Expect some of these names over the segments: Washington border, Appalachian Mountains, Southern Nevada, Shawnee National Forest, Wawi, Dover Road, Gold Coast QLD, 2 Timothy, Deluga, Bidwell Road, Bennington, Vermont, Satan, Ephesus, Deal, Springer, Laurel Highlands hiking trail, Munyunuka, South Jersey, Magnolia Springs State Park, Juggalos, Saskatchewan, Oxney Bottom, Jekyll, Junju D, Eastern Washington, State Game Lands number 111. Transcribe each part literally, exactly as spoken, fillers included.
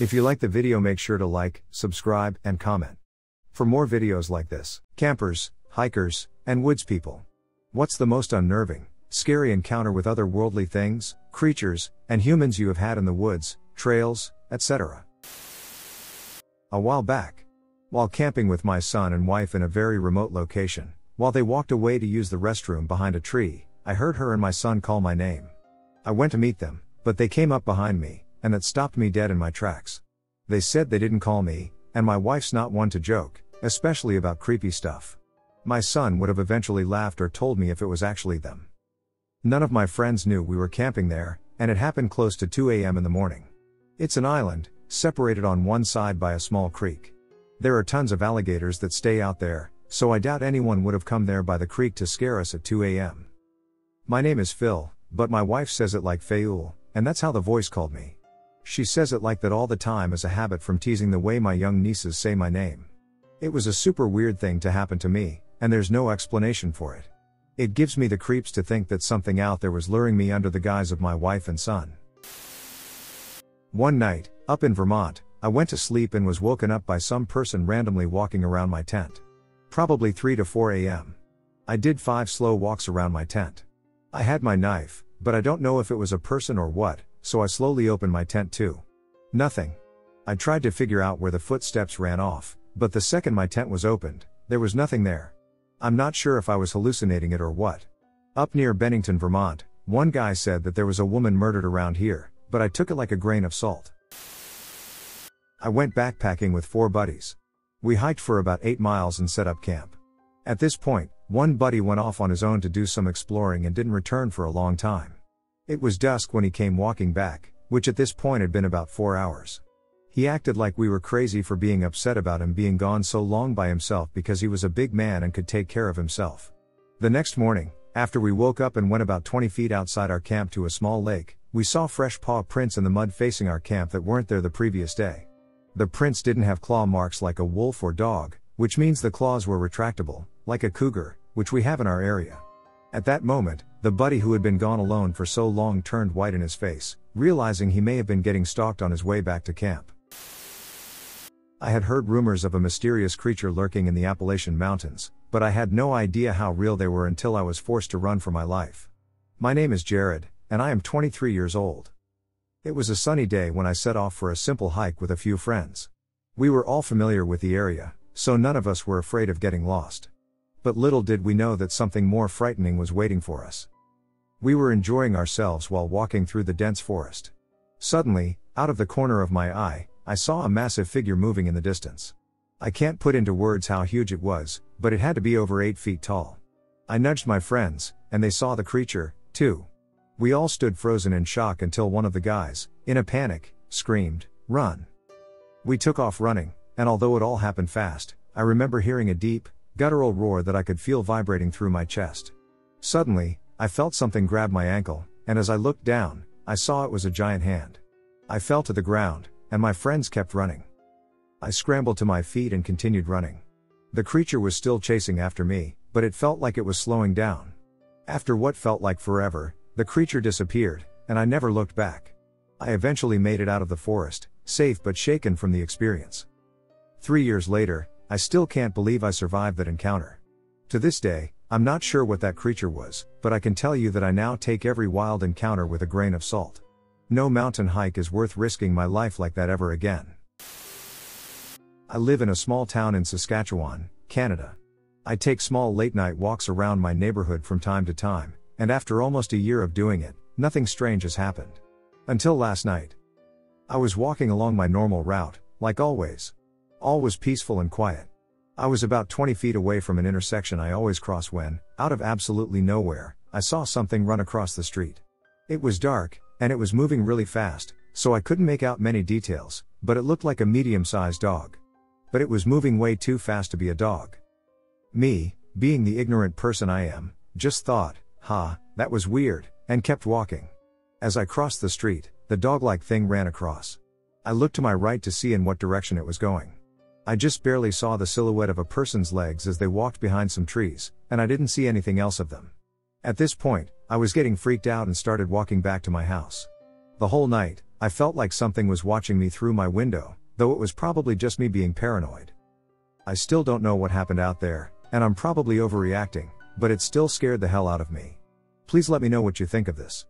If you like the video, make sure to like, subscribe, and comment. For more videos like this, campers, hikers, and woods people. What's the most unnerving, scary encounter with otherworldly things, creatures, and humans you have had in the woods, trails, et cetera? A while back, while camping with my son and wife in a very remote location, while they walked away to use the restroom behind a tree, I heard her and my son call my name. I went to meet them, but they came up behind me, and that stopped me dead in my tracks. They said they didn't call me, and my wife's not one to joke, especially about creepy stuff. My son would have eventually laughed or told me if it was actually them. None of my friends knew we were camping there, and it happened close to two a m in the morning. It's an island, separated on one side by a small creek. There are tons of alligators that stay out there, so I doubt anyone would have come there by the creek to scare us at two a m My name is Phil, but my wife says it like Fayoul, and that's how the voice called me. She says it like that all the time as a habit from teasing the way my young nieces say my name. It was a super weird thing to happen to me, and there's no explanation for it. It gives me the creeps to think that something out there was luring me under the guise of my wife and son. One night, up in Vermont, I went to sleep and was woken up by some person randomly walking around my tent. Probably three to four a m I did five slow walks around my tent. I had my knife, but I don't know if it was a person or what, so I slowly opened my tent too. Nothing. I tried to figure out where the footsteps ran off, but the second my tent was opened, there was nothing there. I'm not sure if I was hallucinating it or what. Up near Bennington, Vermont, one guy said that there was a woman murdered around here, but I took it like a grain of salt. I went backpacking with four buddies. We hiked for about eight miles and set up camp. At this point, one buddy went off on his own to do some exploring and didn't return for a long time. It was dusk when he came walking back, which at this point had been about four hours. He acted like we were crazy for being upset about him being gone so long by himself because he was a big man and could take care of himself. The next morning, after we woke up and went about twenty feet outside our camp to a small lake, we saw fresh paw prints in the mud facing our camp that weren't there the previous day. The prints didn't have claw marks like a wolf or dog, which means the claws were retractable, like a cougar, which we have in our area. At that moment, the buddy who had been gone alone for so long turned white in his face, realizing he may have been getting stalked on his way back to camp. I had heard rumors of a mysterious creature lurking in the Appalachian Mountains, but I had no idea how real they were until I was forced to run for my life. My name is Jared, and I am twenty-three years old. It was a sunny day when I set off for a simple hike with a few friends. We were all familiar with the area, so none of us were afraid of getting lost. But little did we know that something more frightening was waiting for us. We were enjoying ourselves while walking through the dense forest. Suddenly, out of the corner of my eye, I saw a massive figure moving in the distance. I can't put into words how huge it was, but it had to be over eight feet tall. I nudged my friends, and they saw the creature, too. We all stood frozen in shock until one of the guys, in a panic, screamed, "Run!" We took off running, and although it all happened fast, I remember hearing a deep, guttural roar that I could feel vibrating through my chest. Suddenly, I felt something grab my ankle, and as I looked down, I saw it was a giant hand. I fell to the ground, and my friends kept running. I scrambled to my feet and continued running. The creature was still chasing after me, but it felt like it was slowing down. After what felt like forever, the creature disappeared, and I never looked back. I eventually made it out of the forest, safe but shaken from the experience. Three years later, I still can't believe I survived that encounter. To this day, I'm not sure what that creature was, but I can tell you that I now take every wild encounter with a grain of salt. No mountain hike is worth risking my life like that ever again. I live in a small town in Saskatchewan, Canada. I take small late-night walks around my neighborhood from time to time, and after almost a year of doing it, nothing strange has happened. Until last night. I was walking along my normal route, like always. All was peaceful and quiet. I was about twenty feet away from an intersection I always cross when, out of absolutely nowhere, I saw something run across the street. It was dark, and it was moving really fast, so I couldn't make out many details, but it looked like a medium-sized dog. But it was moving way too fast to be a dog. Me, being the ignorant person I am, just thought, ha, that was weird, and kept walking. As I crossed the street, the dog-like thing ran across. I looked to my right to see in what direction it was going. I just barely saw the silhouette of a person's legs as they walked behind some trees, and I didn't see anything else of them. At this point, I was getting freaked out and started walking back to my house. The whole night, I felt like something was watching me through my window, though it was probably just me being paranoid. I still don't know what happened out there, and I'm probably overreacting, but it still scared the hell out of me. Please let me know what you think of this.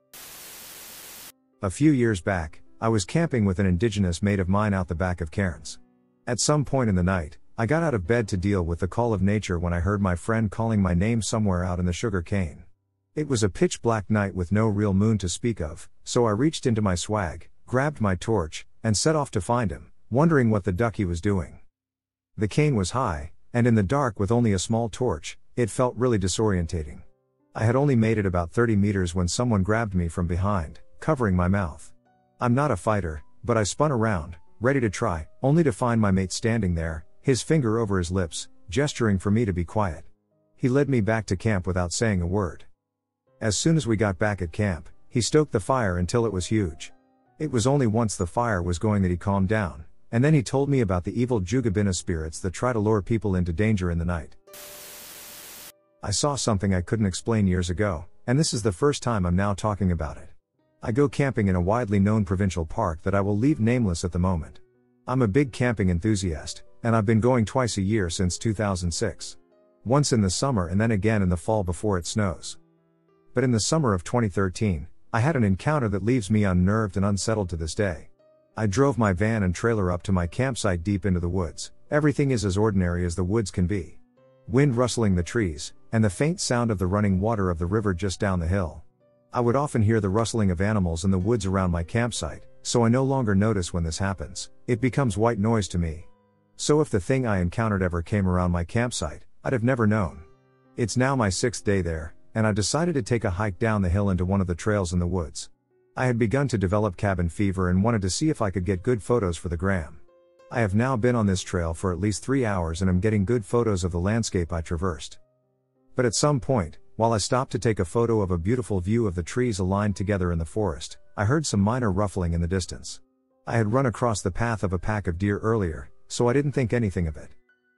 A few years back, I was camping with an indigenous mate of mine out the back of Cairns. At some point in the night, I got out of bed to deal with the call of nature when I heard my friend calling my name somewhere out in the sugar cane. It was a pitch black night with no real moon to speak of, so I reached into my swag, grabbed my torch, and set off to find him, wondering what the duck he was doing. The cane was high, and in the dark with only a small torch, it felt really disorientating. I had only made it about thirty meters when someone grabbed me from behind, covering my mouth. I'm not a fighter, but I spun around, ready to try, only to find my mate standing there, his finger over his lips, gesturing for me to be quiet. He led me back to camp without saying a word. As soon as we got back at camp, he stoked the fire until it was huge. It was only once the fire was going that he calmed down, and then he told me about the evil Jugabina spirits that try to lure people into danger in the night. I saw something I couldn't explain years ago, and this is the first time I'm now talking about it. I go camping in a widely known provincial park that I will leave nameless at the moment. I'm a big camping enthusiast, and I've been going twice a year since two thousand six. Once in the summer and then again in the fall before it snows. But in the summer of twenty thirteen, I had an encounter that leaves me unnerved and unsettled to this day. I drove my van and trailer up to my campsite deep into the woods. Everything is as ordinary as the woods can be. Wind rustling the trees, and the faint sound of the running water of the river just down the hill. I would often hear the rustling of animals in the woods around my campsite, so I no longer notice when this happens. It becomes white noise to me. So if the thing I encountered ever came around my campsite, I'd have never known. It's now my sixth day there, and I decided to take a hike down the hill into one of the trails in the woods. I had begun to develop cabin fever and wanted to see if I could get good photos for the gram. I have now been on this trail for at least three hours and I'm getting good photos of the landscape I traversed. But at some point, while I stopped to take a photo of a beautiful view of the trees aligned together in the forest, I heard some minor ruffling in the distance. I had run across the path of a pack of deer earlier, so I didn't think anything of it.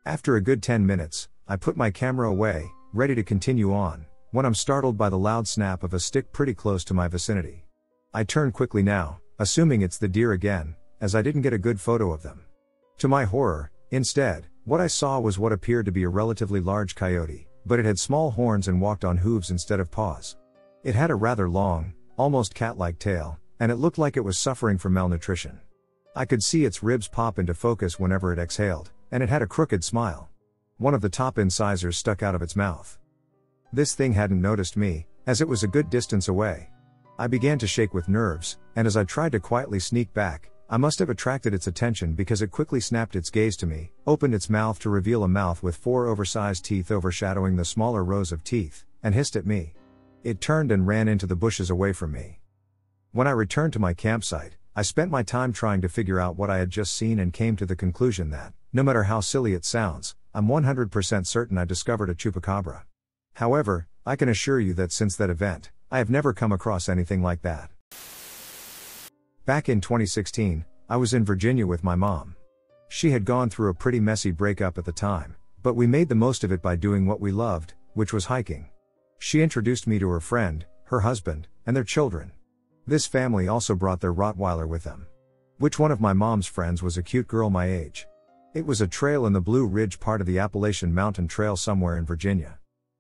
After a good ten minutes, I put my camera away, ready to continue on, when I'm startled by the loud snap of a stick pretty close to my vicinity. I turn quickly now, assuming it's the deer again, as I didn't get a good photo of them. To my horror, instead, what I saw was what appeared to be a relatively large coyote, but it had small horns and walked on hooves instead of paws. It had a rather long, almost cat-like tail, and it looked like it was suffering from malnutrition. I could see its ribs pop into focus whenever it exhaled, and it had a crooked smile. One of the top incisors stuck out of its mouth. This thing hadn't noticed me, as it was a good distance away. I began to shake with nerves, and as I tried to quietly sneak back, I must have attracted its attention because it quickly snapped its gaze to me, opened its mouth to reveal a mouth with four oversized teeth overshadowing the smaller rows of teeth, and hissed at me. It turned and ran into the bushes away from me. When I returned to my campsite, I spent my time trying to figure out what I had just seen and came to the conclusion that, no matter how silly it sounds, I'm one hundred percent certain I discovered a chupacabra. However, I can assure you that since that event, I have never come across anything like that. Back in twenty sixteen, I was in Virginia with my mom. She had gone through a pretty messy breakup at the time, but we made the most of it by doing what we loved, which was hiking. She introduced me to her friend, her husband, and their children. This family also brought their Rottweiler with them. Which one of my mom's friends was a cute girl my age. It was a trail in the Blue Ridge part of the Appalachian Mountain Trail somewhere in Virginia.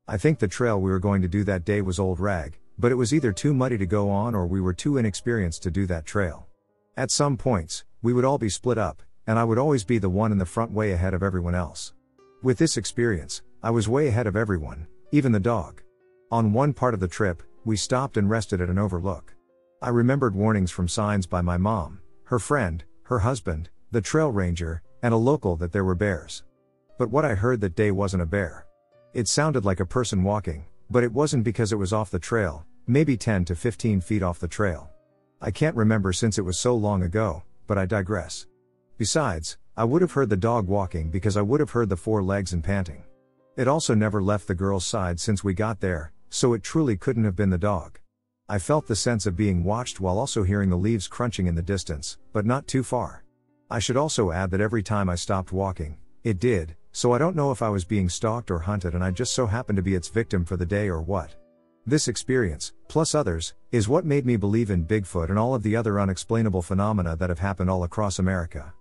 I think the trail we were going to do that day was old rag, but it was either too muddy to go on or we were too inexperienced to do that trail. At some points, we would all be split up, and I would always be the one in the front way ahead of everyone else. With this experience, I was way ahead of everyone, even the dog. On one part of the trip, we stopped and rested at an overlook. I remembered warnings from signs by my mom, her friend, her husband, the trail ranger, and a local that there were bears. But what I heard that day wasn't a bear. It sounded like a person walking, but it wasn't because it was off the trail, maybe ten to fifteen feet off the trail. I can't remember since it was so long ago, but I digress. Besides, I would have heard the dog walking because I would have heard the four legs and panting. It also never left the girl's side since we got there, so it truly couldn't have been the dog. I felt the sense of being watched while also hearing the leaves crunching in the distance, but not too far. I should also add that every time I stopped walking, it did, so I don't know if I was being stalked or hunted and I just so happened to be its victim for the day or what. This experience, plus others, is what made me believe in Bigfoot and all of the other unexplainable phenomena that have happened all across America.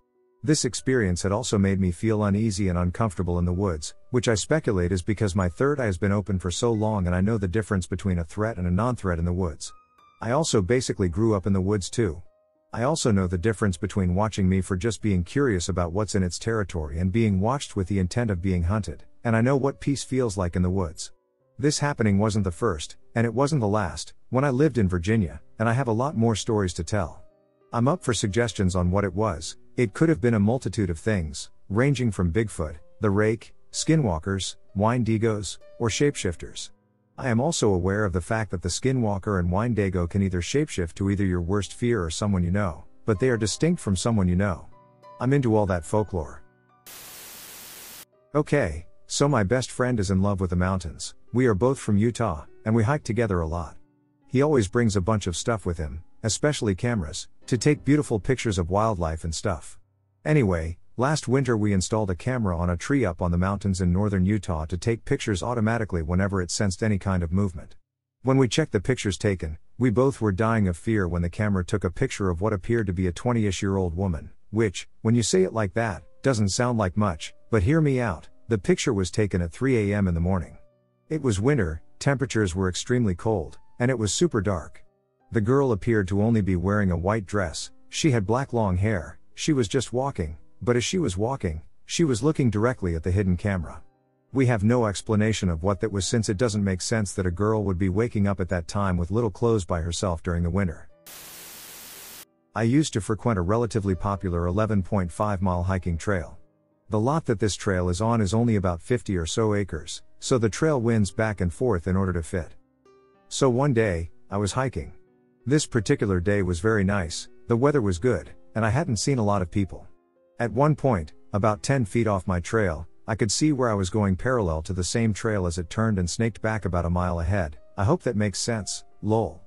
This experience had also made me feel uneasy and uncomfortable in the woods, which I speculate is because my third eye has been open for so long and I know the difference between a threat and a non-threat in the woods. I also basically grew up in the woods too. I also know the difference between watching me for just being curious about what's in its territory and being watched with the intent of being hunted, and I know what peace feels like in the woods. This happening wasn't the first, and it wasn't the last, when I lived in Virginia, and I have a lot more stories to tell. I'm up for suggestions on what it was. It could have been a multitude of things, ranging from Bigfoot, the Rake, Skinwalkers, Wendigos, or shapeshifters. I am also aware of the fact that the Skinwalker and Wendigo can either shapeshift to either your worst fear or someone you know, but they are distinct from someone you know. I'm into all that folklore. Okay, so my best friend is in love with the mountains. We are both from Utah, and we hike together a lot. He always brings a bunch of stuff with him, especially cameras, to take beautiful pictures of wildlife and stuff. Anyway, last winter we installed a camera on a tree up on the mountains in northern Utah to take pictures automatically whenever it sensed any kind of movement. When we checked the pictures taken, we both were dying of fear when the camera took a picture of what appeared to be a twenty-ish year old woman, which, when you say it like that, doesn't sound like much, but hear me out, the picture was taken at three a m in the morning. It was winter, temperatures were extremely cold, and it was super dark. The girl appeared to only be wearing a white dress, she had black long hair, she was just walking, but as she was walking, she was looking directly at the hidden camera. We have no explanation of what that was since it doesn't make sense that a girl would be waking up at that time with little clothes by herself during the winter. I used to frequent a relatively popular eleven point five mile hiking trail. The lot that this trail is on is only about fifty or so acres, so the trail winds back and forth in order to fit. So one day, I was hiking. This particular day was very nice, the weather was good, and I hadn't seen a lot of people. At one point, about ten feet off my trail, I could see where I was going parallel to the same trail as it turned and snaked back about a mile ahead. I hope that makes sense, lol.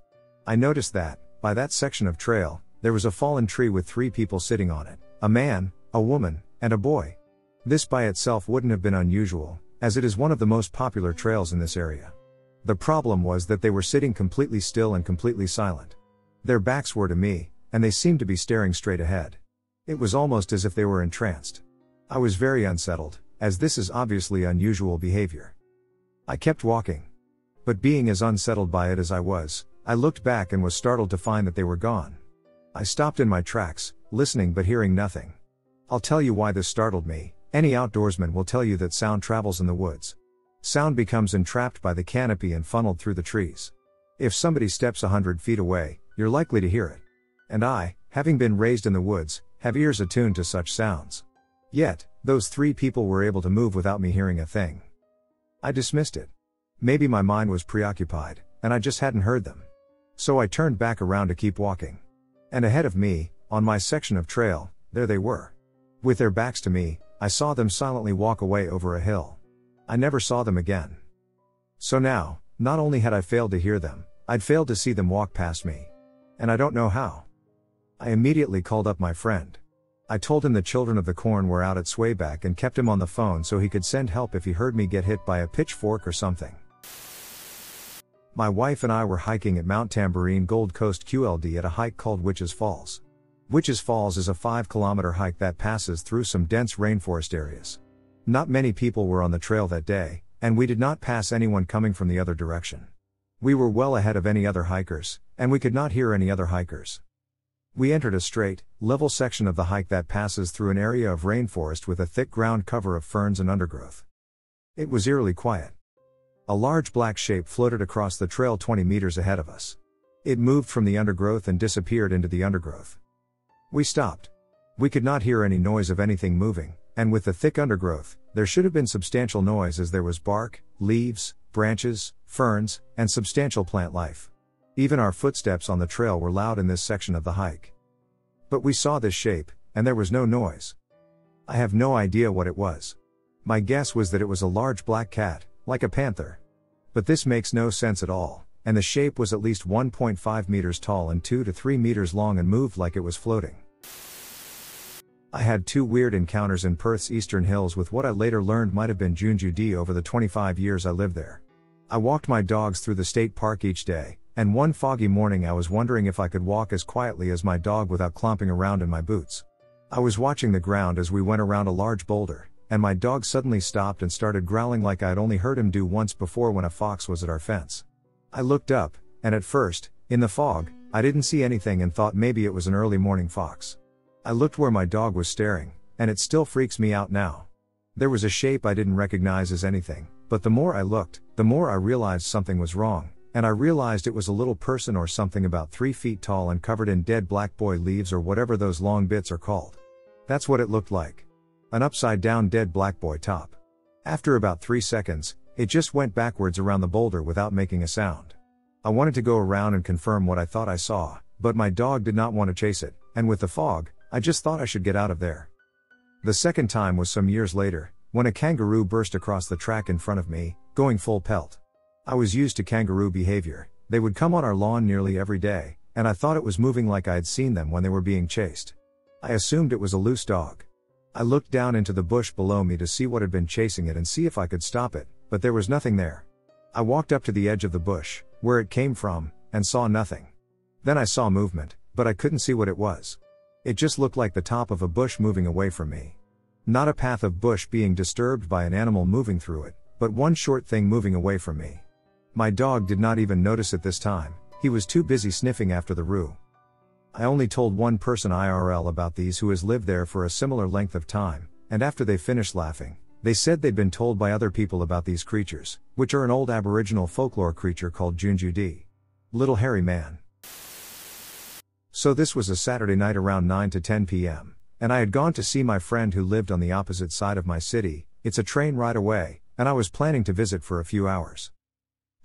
I noticed that, by that section of trail, there was a fallen tree with three people sitting on it, a man, a woman, and a boy. This by itself wouldn't have been unusual, as it is one of the most popular trails in this area. The problem was that they were sitting completely still and completely silent. Their backs were to me, and they seemed to be staring straight ahead. It was almost as if they were entranced. I was very unsettled, as this is obviously unusual behavior. I kept walking. But being as unsettled by it as I was, I looked back and was startled to find that they were gone. I stopped in my tracks, listening but hearing nothing. I'll tell you why this startled me. Any outdoorsman will tell you that sound travels in the woods. Sound becomes entrapped by the canopy and funneled through the trees. If somebody steps a hundred feet away, you're likely to hear it. And I, having been raised in the woods, have ears attuned to such sounds. Yet, those three people were able to move without me hearing a thing. I dismissed it. Maybe my mind was preoccupied, and I just hadn't heard them. So I turned back around to keep walking. And ahead of me, on my section of trail, there they were. With their backs to me, I saw them silently walk away over a hill. I never saw them again. So now, not only had I failed to hear them, I'd failed to see them walk past me. And I don't know how. I immediately called up my friend. I told him the children of the corn were out at Swayback and kept him on the phone so he could send help if he heard me get hit by a pitchfork or something. My wife and I were hiking at Mount Tamborine Gold Coast Q L D at a hike called Witch's Falls. Witch's Falls is a five kilometer hike that passes through some dense rainforest areas. Not many people were on the trail that day, and we did not pass anyone coming from the other direction. We were well ahead of any other hikers, and we could not hear any other hikers. We entered a straight, level section of the hike that passes through an area of rainforest with a thick ground cover of ferns and undergrowth. It was eerily quiet. A large black shape floated across the trail twenty meters ahead of us. It moved from the undergrowth and disappeared into the undergrowth. We stopped. We could not hear any noise of anything moving. And with the thick undergrowth, there should have been substantial noise as there was bark, leaves, branches, ferns, and substantial plant life. Even our footsteps on the trail were loud in this section of the hike. But we saw this shape, and there was no noise. I have no idea what it was. My guess was that it was a large black cat, like a panther. But this makes no sense at all, and the shape was at least one point five meters tall and two to three meters long and moved like it was floating. I had two weird encounters in Perth's eastern hills with what I later learned might have been Junju D over the twenty-five years I lived there. I walked my dogs through the state park each day, and one foggy morning I was wondering if I could walk as quietly as my dog without clomping around in my boots. I was watching the ground as we went around a large boulder, and my dog suddenly stopped and started growling like I'd only heard him do once before when a fox was at our fence. I looked up, and at first, in the fog, I didn't see anything and thought maybe it was an early morning fox. I looked where my dog was staring, and it still freaks me out now. There was a shape I didn't recognize as anything, but the more I looked, the more I realized something was wrong, and I realized it was a little person or something about three feet tall and covered in dead black boy leaves or whatever those long bits are called. That's what it looked like. An upside-down dead black boy top. After about three seconds, it just went backwards around the boulder without making a sound. I wanted to go around and confirm what I thought I saw, but my dog did not want to chase it, and with the fog, I just thought I should get out of there. The second time was some years later, when a kangaroo burst across the track in front of me, going full pelt. I was used to kangaroo behavior. They would come on our lawn nearly every day, and I thought it was moving like I had seen them when they were being chased. I assumed it was a loose dog. I looked down into the bush below me to see what had been chasing it and see if I could stop it, but there was nothing there. I walked up to the edge of the bush, where it came from, and saw nothing. Then I saw movement, but I couldn't see what it was. It just looked like the top of a bush moving away from me. Not a path of bush being disturbed by an animal moving through it, but one short thing moving away from me. My dog did not even notice it this time. He was too busy sniffing after the roo. I only told one person I R L about these who has lived there for a similar length of time, and after they finished laughing, they said they'd been told by other people about these creatures, which are an old aboriginal folklore creature called Junju D. Little hairy man. So this was a Saturday night around nine to ten p m, and I had gone to see my friend who lived on the opposite side of my city. It's a train ride away, and I was planning to visit for a few hours.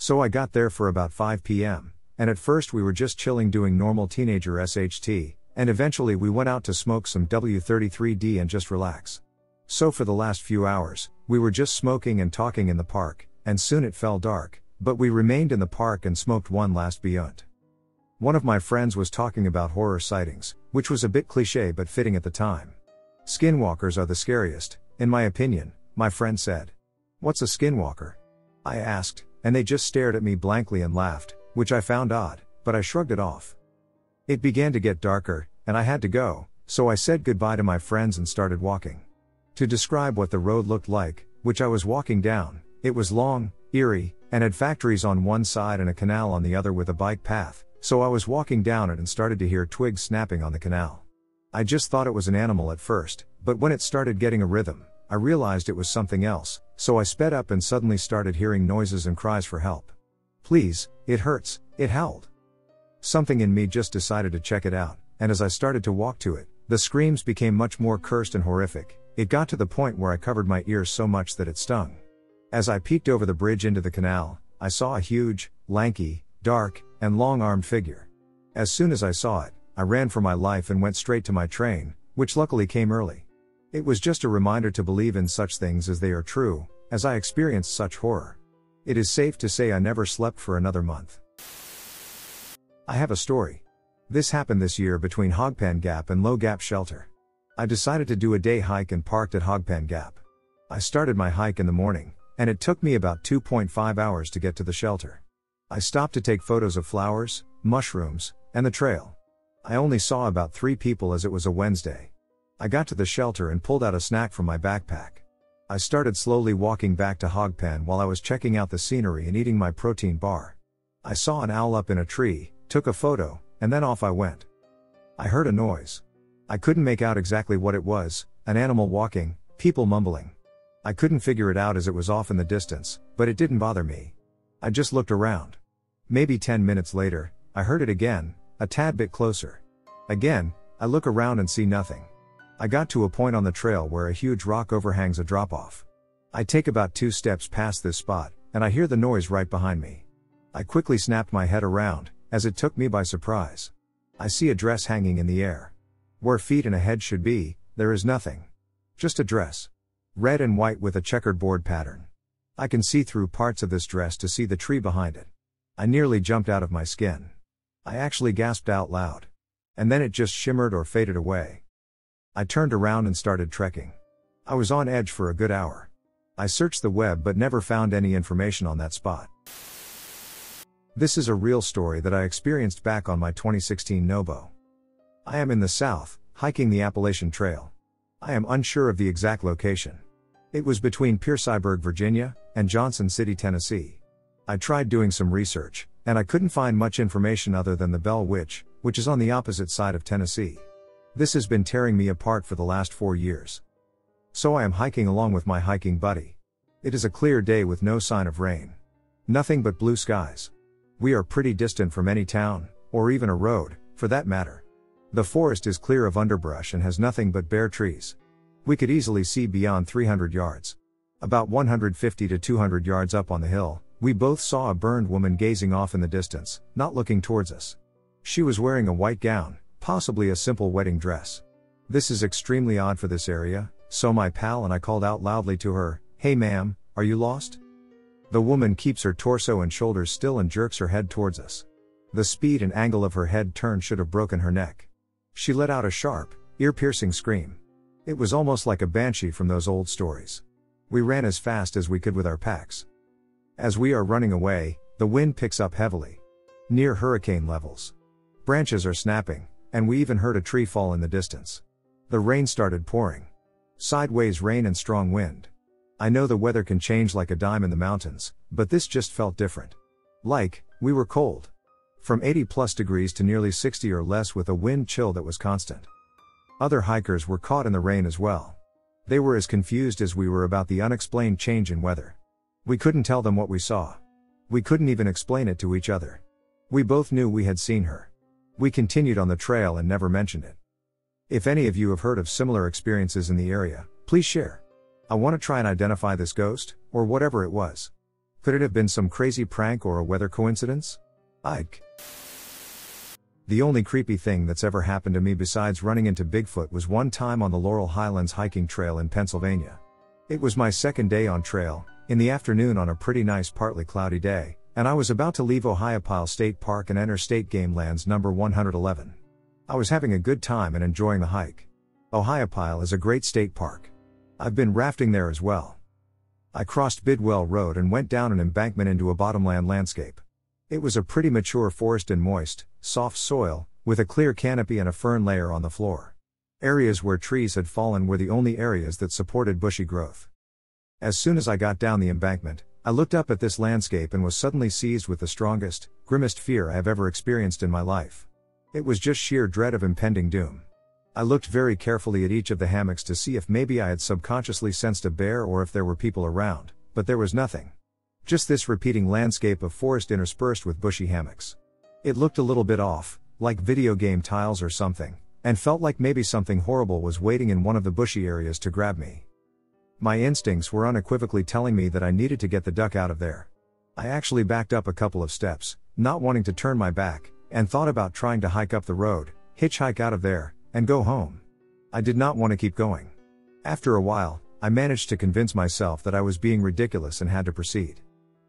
So I got there for about five p m, and at first we were just chilling doing normal teenager S H T, and eventually we went out to smoke some W thirty-three D and just relax. So for the last few hours, we were just smoking and talking in the park, and soon it fell dark, but we remained in the park and smoked one last beyond. One of my friends was talking about horror sightings, which was a bit cliché but fitting at the time. Skinwalkers are the scariest, in my opinion, my friend said. What's a skinwalker? I asked, and they just stared at me blankly and laughed, which I found odd, but I shrugged it off. It began to get darker, and I had to go, so I said goodbye to my friends and started walking. To describe what the road looked like, which I was walking down, it was long, eerie, and had factories on one side and a canal on the other with a bike path, so I was walking down it and started to hear twigs snapping on the canal. I just thought it was an animal at first, but when it started getting a rhythm, I realized it was something else, so I sped up and suddenly started hearing noises and cries for help. Please, it hurts, it howled. Something in me just decided to check it out, and as I started to walk to it, the screams became much more cursed and horrific. It got to the point where I covered my ears so much that it stung. As I peeked over the bridge into the canal, I saw a huge, lanky, dark, and long-armed figure. As soon as I saw it, I ran for my life and went straight to my train, which luckily came early. It was just a reminder to believe in such things as they are true, as I experienced such horror. It is safe to say I never slept for another month. I have a story. This happened this year between Hogpen Gap and Low Gap Shelter. I decided to do a day hike and parked at Hogpen Gap. I started my hike in the morning, and it took me about two point five hours to get to the shelter. I stopped to take photos of flowers, mushrooms, and the trail. I only saw about three people as it was a Wednesday. I got to the shelter and pulled out a snack from my backpack. I started slowly walking back to Hogpen while I was checking out the scenery and eating my protein bar. I saw an owl up in a tree, took a photo, and then off I went. I heard a noise. I couldn't make out exactly what it was, an animal walking, people mumbling. I couldn't figure it out as it was off in the distance, but it didn't bother me. I just looked around. Maybe ten minutes later, I heard it again, a tad bit closer. Again, I look around and see nothing. I got to a point on the trail where a huge rock overhangs a drop-off. I take about two steps past this spot, and I hear the noise right behind me. I quickly snapped my head around, as it took me by surprise. I see a dress hanging in the air. Where feet and a head should be, there is nothing. Just a dress. Red and white with a checkered board pattern. I can see through parts of this dress to see the tree behind it. I nearly jumped out of my skin. I actually gasped out loud. And then it just shimmered or faded away. I turned around and started trekking. I was on edge for a good hour. I searched the web but never found any information on that spot. This is a real story that I experienced back on my twenty sixteen Novo. I am in the south, hiking the Appalachian Trail. I am unsure of the exact location. It was between Piercyburg, Virginia, and Johnson City, Tennessee. I tried doing some research, and I couldn't find much information other than the Bell Witch, which is on the opposite side of Tennessee. This has been tearing me apart for the last four years. So I am hiking along with my hiking buddy. It is a clear day with no sign of rain. Nothing but blue skies. We are pretty distant from any town, or even a road, for that matter. The forest is clear of underbrush and has nothing but bare trees. We could easily see beyond three hundred yards. About one hundred fifty to two hundred yards up on the hill, we both saw a burned woman gazing off in the distance, not looking towards us. She was wearing a white gown, possibly a simple wedding dress. This is extremely odd for this area, so my pal and I called out loudly to her, "Hey ma'am, are you lost?" The woman keeps her torso and shoulders still and jerks her head towards us. The speed and angle of her head turn should have broken her neck. She let out a sharp, ear-piercing scream. It was almost like a banshee from those old stories. We ran as fast as we could with our packs. As we are running away, the wind picks up heavily. Near hurricane levels. Branches are snapping, and we even heard a tree fall in the distance. The rain started pouring. Sideways rain and strong wind. I know the weather can change like a dime in the mountains, but this just felt different. Like, we were cold. From eighty plus degrees to nearly sixty or less with a wind chill that was constant. Other hikers were caught in the rain as well. They were as confused as we were about the unexplained change in weather. We couldn't tell them what we saw. We couldn't even explain it to each other. We both knew we had seen her. We continued on the trail and never mentioned it. If any of you have heard of similar experiences in the area, please share. I want to try and identify this ghost, or whatever it was. Could it have been some crazy prank or a weather coincidence? Ike. The only creepy thing that's ever happened to me besides running into Bigfoot was one time on the Laurel Highlands hiking trail in Pennsylvania. It was my second day on trail, in the afternoon on a pretty nice partly cloudy day, and I was about to leave Ohiopile State Park and enter State Game Lands number one hundred eleven. I was having a good time and enjoying the hike. Ohiopile is a great state park. I've been rafting there as well. I crossed Bidwell Road and went down an embankment into a bottomland landscape. It was a pretty mature forest and moist, soft soil, with a clear canopy and a fern layer on the floor. Areas where trees had fallen were the only areas that supported bushy growth. As soon as I got down the embankment, I looked up at this landscape and was suddenly seized with the strongest, grimmest fear I have ever experienced in my life. It was just sheer dread of impending doom. I looked very carefully at each of the hammocks to see if maybe I had subconsciously sensed a bear or if there were people around, but there was nothing. Just this repeating landscape of forest interspersed with bushy hammocks. It looked a little bit off, like video game tiles or something, and felt like maybe something horrible was waiting in one of the bushy areas to grab me. My instincts were unequivocally telling me that I needed to get the duck out of there. I actually backed up a couple of steps, not wanting to turn my back, and thought about trying to hike up the road, hitchhike out of there, and go home. I did not want to keep going. After a while, I managed to convince myself that I was being ridiculous and had to proceed.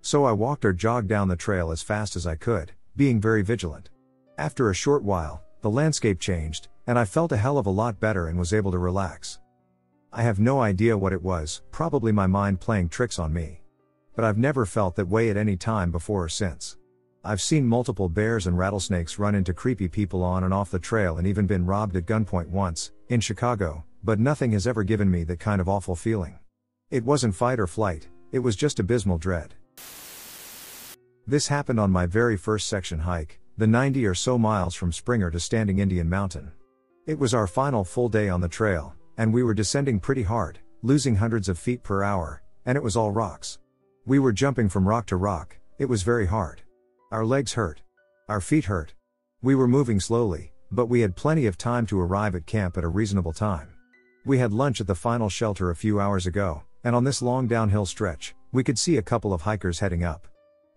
So I walked or jogged down the trail as fast as I could, being very vigilant. After a short while, the landscape changed, and I felt a hell of a lot better and was able to relax. I have no idea what it was, probably my mind playing tricks on me. But I've never felt that way at any time before or since. I've seen multiple bears and rattlesnakes run into creepy people on and off the trail and even been robbed at gunpoint once, in Chicago, but nothing has ever given me that kind of awful feeling. It wasn't fight or flight, it was just abysmal dread. This happened on my very first section hike, the ninety or so miles from Springer to Standing Indian Mountain. It was our final full day on the trail, and we were descending pretty hard, losing hundreds of feet per hour, and it was all rocks. We were jumping from rock to rock, it was very hard. Our legs hurt. Our feet hurt. We were moving slowly, but we had plenty of time to arrive at camp at a reasonable time. We had lunch at the final shelter a few hours ago, and on this long downhill stretch, we could see a couple of hikers heading up.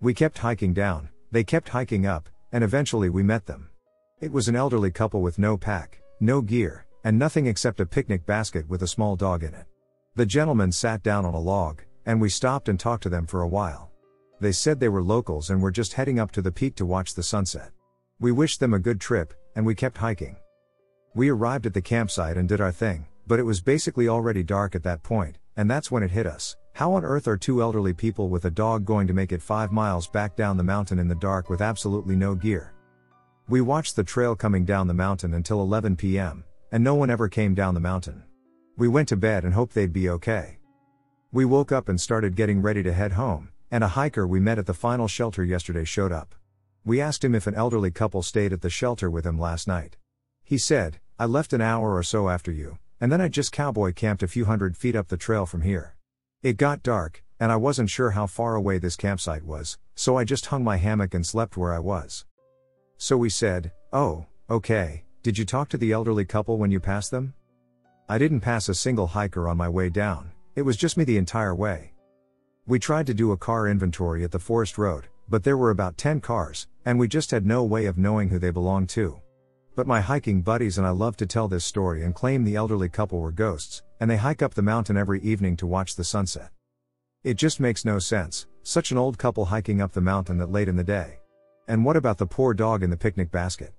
We kept hiking down, they kept hiking up, and eventually we met them. It was an elderly couple with no pack, no gear, and nothing except a picnic basket with a small dog in it. The gentleman sat down on a log, and we stopped and talked to them for a while. They said they were locals and were just heading up to the peak to watch the sunset. We wished them a good trip, and we kept hiking. We arrived at the campsite and did our thing, but it was basically already dark at that point, and that's when it hit us, How on earth are two elderly people with a dog going to make it five miles back down the mountain in the dark with absolutely no gear? We watched the trail coming down the mountain until eleven p m, and no one ever came down the mountain. We went to bed and hoped they'd be okay. We woke up and started getting ready to head home, and a hiker we met at the final shelter yesterday showed up. We asked him if an elderly couple stayed at the shelter with him last night. He said, "I left an hour or so after you, and then I just cowboy camped a few hundred feet up the trail from here. It got dark, and I wasn't sure how far away this campsite was, so I just hung my hammock and slept where I was." So we said, "Oh, okay, did you talk to the elderly couple when you passed them?" "I didn't pass a single hiker on my way down, it was just me the entire way. We tried to do a car inventory at the forest road, but there were about ten cars, and we just had no way of knowing who they belonged to. But my hiking buddies and I love to tell this story and claim the elderly couple were ghosts, and they hike up the mountain every evening to watch the sunset. It just makes no sense, such an old couple hiking up the mountain that late in the day. And what about the poor dog in the picnic basket?"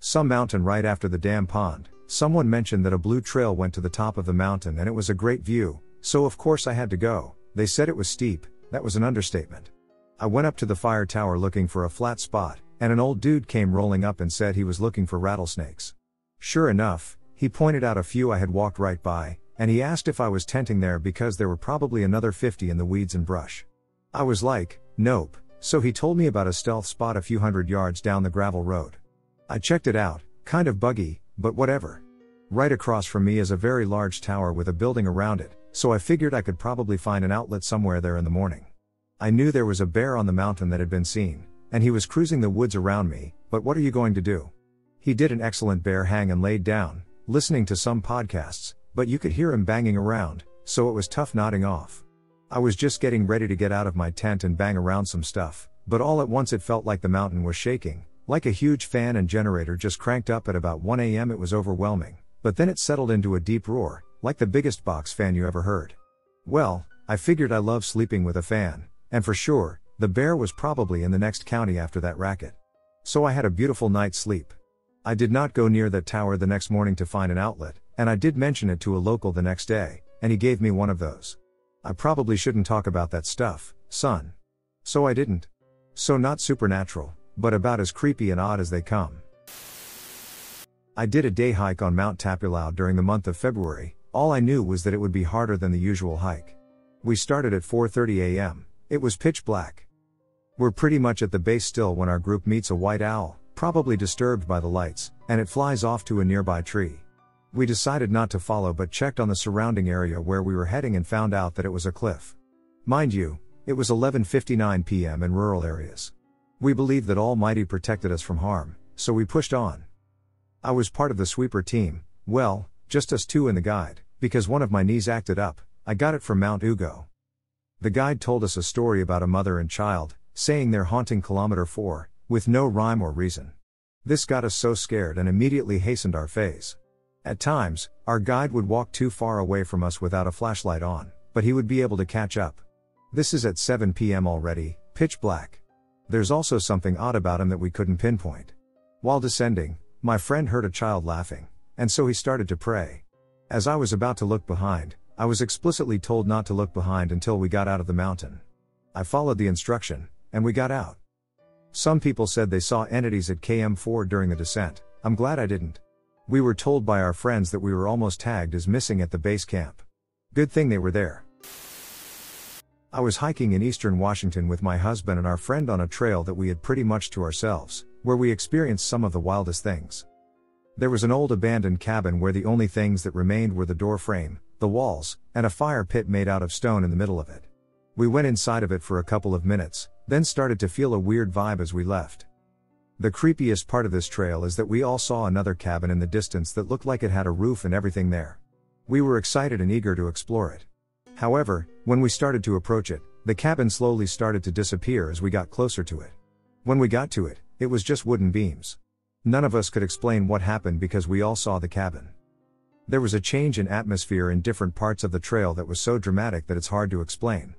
Some mountain right after the dam pond, someone mentioned that a blue trail went to the top of the mountain and it was a great view, so of course I had to go. They said it was steep, that was an understatement. I went up to the fire tower looking for a flat spot, and an old dude came rolling up and said he was looking for rattlesnakes. Sure enough, he pointed out a few I had walked right by, and he asked if I was tenting there because there were probably another fifty in the weeds and brush. I was like, nope, so he told me about a stealth spot a few hundred yards down the gravel road. I checked it out, kind of buggy, but whatever. Right across from me is a very large tower with a building around it, so I figured I could probably find an outlet somewhere there in the morning. I knew there was a bear on the mountain that had been seen, and he was cruising the woods around me, but what are you going to do? He did an excellent bear hang and laid down, listening to some podcasts, but you could hear him banging around, so it was tough nodding off. I was just getting ready to get out of my tent and bang around some stuff, but all at once it felt like the mountain was shaking, like a huge fan and generator just cranked up at about one a m It was overwhelming, but then it settled into a deep roar, like the biggest box fan you ever heard. Well, I figured I love sleeping with a fan, and for sure, the bear was probably in the next county after that racket. So I had a beautiful night's sleep. I did not go near that tower the next morning to find an outlet, and I did mention it to a local the next day, and he gave me one of those. I probably shouldn't talk about that stuff, son. So I didn't. So not supernatural, but about as creepy and odd as they come. I did a day hike on Mount Tamborine during the month of February. All I knew was that it would be harder than the usual hike. We started at four thirty a m It was pitch black. We're pretty much at the base still when our group meets a white owl, probably disturbed by the lights, and it flies off to a nearby tree. We decided not to follow but checked on the surrounding area where we were heading and found out that it was a cliff. Mind you, it was eleven fifty-nine p m in rural areas. We believed that Almighty protected us from harm, so we pushed on. I was part of the sweeper team, well, just us two and the guide, because one of my knees acted up. I got it from Mount Ugo. The guide told us a story about a mother and child, saying they're haunting kilometer four, with no rhyme or reason. This got us so scared and immediately hastened our phase. At times, our guide would walk too far away from us without a flashlight on, but he would be able to catch up. This is at seven p m already, pitch black. There's also something odd about him that we couldn't pinpoint. While descending, my friend heard a child laughing, and so he started to pray. As I was about to look behind, I was explicitly told not to look behind until we got out of the mountain. I followed the instruction, and we got out. Some people said they saw entities at kilometer four during the descent. I'm glad I didn't. We were told by our friends that we were almost tagged as missing at the base camp. Good thing they were there. I was hiking in eastern Washington with my husband and our friend on a trail that we had pretty much to ourselves, where we experienced some of the wildest things. There was an old abandoned cabin where the only things that remained were the door frame, the walls, and a fire pit made out of stone in the middle of it. We went inside of it for a couple of minutes, then started to feel a weird vibe as we left. The creepiest part of this trail is that we all saw another cabin in the distance that looked like it had a roof and everything there. We were excited and eager to explore it. However, when we started to approach it, the cabin slowly started to disappear as we got closer to it. When we got to it, it was just wooden beams. None of us could explain what happened because we all saw the cabin. There was a change in atmosphere in different parts of the trail that was so dramatic that it's hard to explain.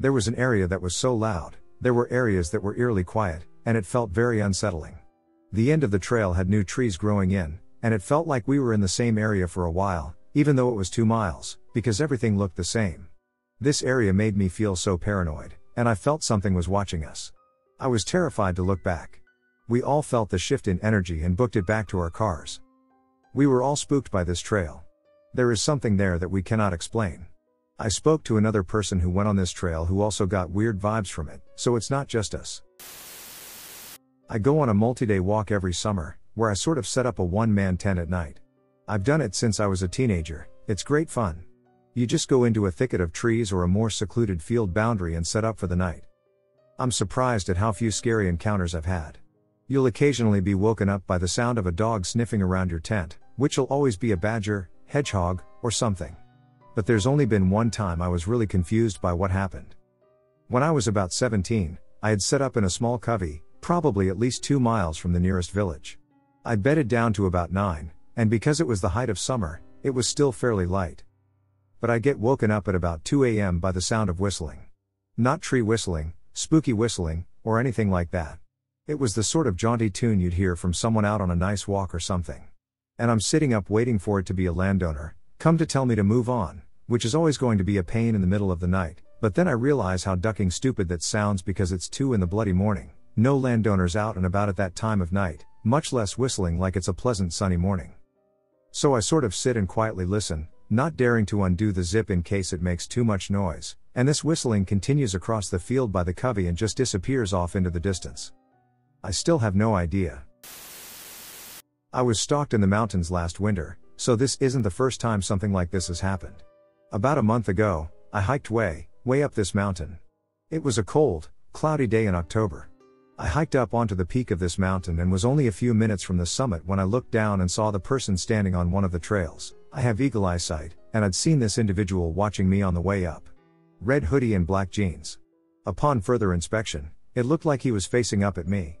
There was an area that was so loud, there were areas that were eerily quiet, and it felt very unsettling. The end of the trail had new trees growing in, and it felt like we were in the same area for a while, even though it was two miles, because everything looked the same. This area made me feel so paranoid, and I felt something was watching us. I was terrified to look back. We all felt the shift in energy and booked it back to our cars. We were all spooked by this trail. There is something there that we cannot explain. I spoke to another person who went on this trail who also got weird vibes from it, so it's not just us. I go on a multi-day walk every summer, where I sort of set up a one-man tent at night. I've done it since I was a teenager, it's great fun. You just go into a thicket of trees or a more secluded field boundary and set up for the night. I'm surprised at how few scary encounters I've had. You'll occasionally be woken up by the sound of a dog sniffing around your tent, which will always be a badger, hedgehog, or something. But there's only been one time I was really confused by what happened. When I was about seventeen, I had set up in a small covey, probably at least two miles from the nearest village. I bedded down to about nine, and because it was the height of summer, it was still fairly light. But I get woken up at about two a m by the sound of whistling. Not tree whistling, spooky whistling, or anything like that. It was the sort of jaunty tune you'd hear from someone out on a nice walk or something. And I'm sitting up waiting for it to be a landowner, come to tell me to move on, which is always going to be a pain in the middle of the night, but then I realize how ducking stupid that sounds because it's two in the bloody morning, no landowners out and about at that time of night, much less whistling like it's a pleasant sunny morning. So I sort of sit and quietly listen, not daring to undo the zip in case it makes too much noise, and this whistling continues across the field by the covey and just disappears off into the distance. I still have no idea. I was stalked in the mountains last winter, so this isn't the first time something like this has happened. About a month ago, I hiked way, way up this mountain. It was a cold, cloudy day in October. I hiked up onto the peak of this mountain and was only a few minutes from the summit when I looked down and saw the person standing on one of the trails. I have eagle eyesight, and I'd seen this individual watching me on the way up. Red hoodie and black jeans. Upon further inspection, it looked like he was facing up at me.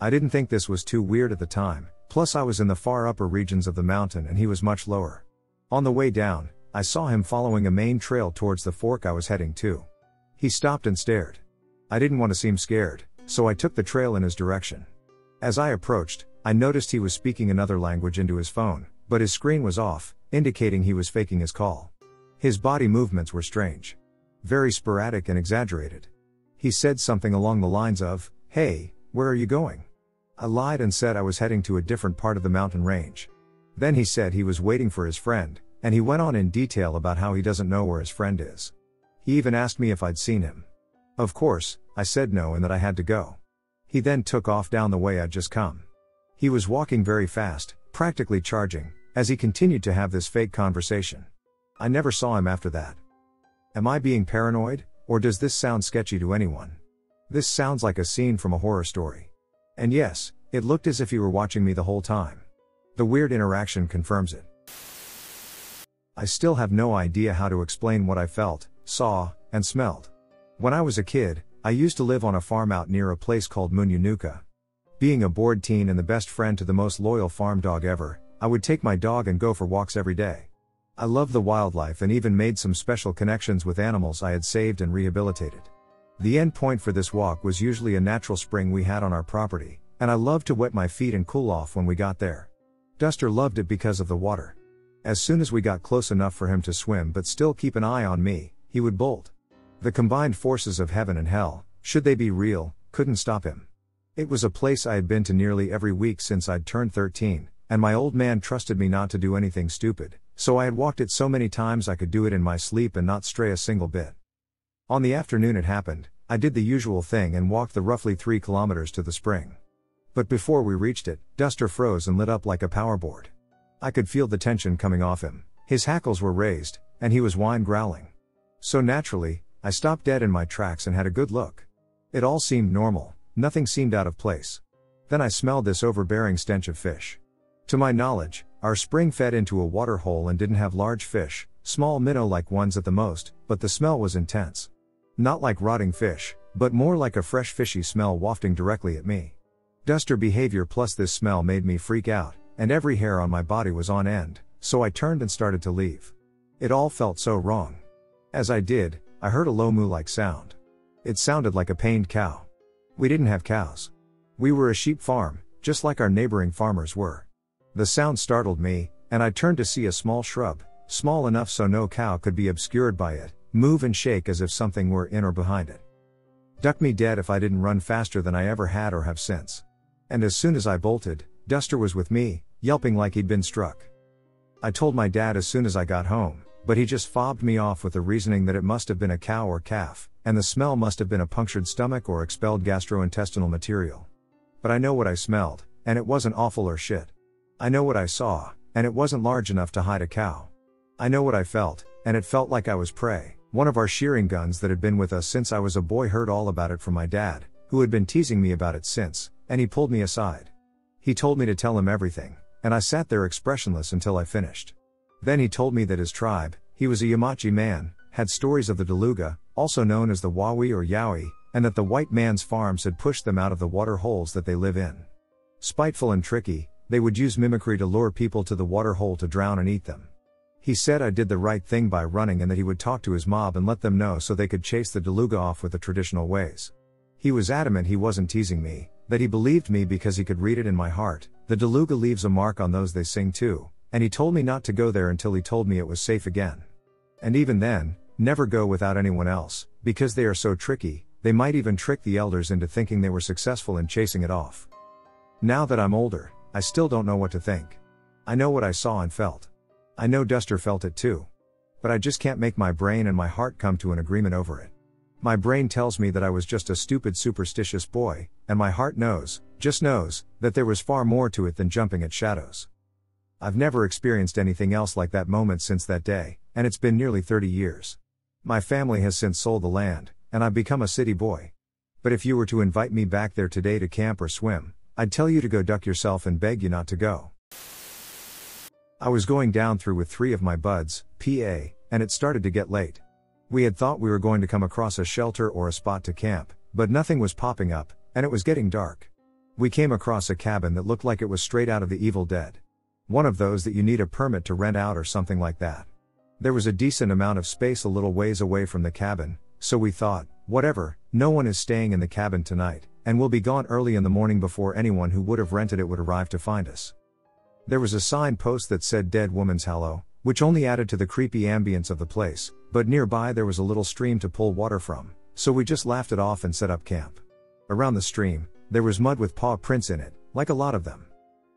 I didn't think this was too weird at the time, plus I was in the far upper regions of the mountain and he was much lower. On the way down, I saw him following a main trail towards the fork I was heading to. He stopped and stared. I didn't want to seem scared, so I took the trail in his direction. As I approached, I noticed he was speaking another language into his phone, but his screen was off, indicating he was faking his call. His body movements were strange. Very sporadic and exaggerated. He said something along the lines of, "Hey, where are you going?" I lied and said I was heading to a different part of the mountain range. Then he said he was waiting for his friend, and he went on in detail about how he doesn't know where his friend is. He even asked me if I'd seen him. Of course, I said no and that I had to go. He then took off down the way I'd just come. He was walking very fast, practically charging, as he continued to have this fake conversation. I never saw him after that. Am I being paranoid, or does this sound sketchy to anyone? This sounds like a scene from a horror story. And yes, it looked as if he were watching me the whole time. The weird interaction confirms it. I still have no idea how to explain what I felt, saw, and smelled. When I was a kid, I used to live on a farm out near a place called Munyunuka. Being a bored teen and the best friend to the most loyal farm dog ever, I would take my dog and go for walks every day. I loved the wildlife and even made some special connections with animals I had saved and rehabilitated. The end point for this walk was usually a natural spring we had on our property, and I loved to wet my feet and cool off when we got there. Duster loved it because of the water. As soon as we got close enough for him to swim but still keep an eye on me, he would bolt. The combined forces of heaven and hell, should they be real, couldn't stop him. It was a place I had been to nearly every week since I'd turned thirteen, and my old man trusted me not to do anything stupid, so I had walked it so many times I could do it in my sleep and not stray a single bit. On the afternoon it happened, I did the usual thing and walked the roughly three kilometers to the spring. But before we reached it, Duster froze and lit up like a power board. I could feel the tension coming off him, his hackles were raised, and he was whine growling. So naturally, I stopped dead in my tracks and had a good look. It all seemed normal, nothing seemed out of place. Then I smelled this overbearing stench of fish. To my knowledge, our spring fed into a water hole and didn't have large fish, small minnow-like ones at the most, but the smell was intense. Not like rotting fish, but more like a fresh fishy smell wafting directly at me. Duster behavior plus this smell made me freak out, and every hair on my body was on end, so I turned and started to leave. It all felt so wrong. As I did, I heard a low moo-like sound. It sounded like a pained cow. We didn't have cows. We were a sheep farm, just like our neighboring farmers were. The sound startled me, and I turned to see a small shrub, small enough so no cow could be obscured by it, move and shake as if something were in or behind it. Duck me dead if I didn't run faster than I ever had or have since. And as soon as I bolted, Duster was with me, yelping like he'd been struck. I told my dad as soon as I got home, but he just fobbed me off with the reasoning that it must have been a cow or calf, and the smell must have been a punctured stomach or expelled gastrointestinal material. But I know what I smelled, and it wasn't awful or shit. I know what I saw, and it wasn't large enough to hide a cow. I know what I felt, and it felt like I was prey. One of our shearing guns that had been with us since I was a boy heard all about it from my dad, who had been teasing me about it since, and he pulled me aside. He told me to tell him everything, and I sat there expressionless until I finished. Then he told me that his tribe, he was a Yamachi man, had stories of the Deluga, also known as the Wawi or Yowie, and that the white man's farms had pushed them out of the water holes that they live in. Spiteful and tricky, they would use mimicry to lure people to the water hole to drown and eat them. He said I did the right thing by running and that he would talk to his mob and let them know so they could chase the Deluga off with the traditional ways. He was adamant he wasn't teasing me, that he believed me because he could read it in my heart. The Deluga leaves a mark on those they sing to, and he told me not to go there until he told me it was safe again. And even then, never go without anyone else, because they are so tricky, they might even trick the elders into thinking they were successful in chasing it off. Now that I'm older, I still don't know what to think. I know what I saw and felt. I know Duster felt it too. But I just can't make my brain and my heart come to an agreement over it. My brain tells me that I was just a stupid superstitious boy, and my heart knows, just knows, that there was far more to it than jumping at shadows. I've never experienced anything else like that moment since that day, and it's been nearly thirty years. My family has since sold the land, and I've become a city boy. But if you were to invite me back there today to camp or swim, I'd tell you to go duck yourself and beg you not to go. I was going down through with three of my buds, P A, and it started to get late. We had thought we were going to come across a shelter or a spot to camp, but nothing was popping up, and it was getting dark. We came across a cabin that looked like it was straight out of The Evil Dead. One of those that you need a permit to rent out or something like that. There was a decent amount of space a little ways away from the cabin, so we thought, whatever, no one is staying in the cabin tonight, and we'll be gone early in the morning before anyone who would have rented it would arrive to find us. There was a signpost that said Dead Woman's Hollow, which only added to the creepy ambience of the place, but nearby there was a little stream to pull water from, so we just laughed it off and set up camp. Around the stream, there was mud with paw prints in it, like a lot of them.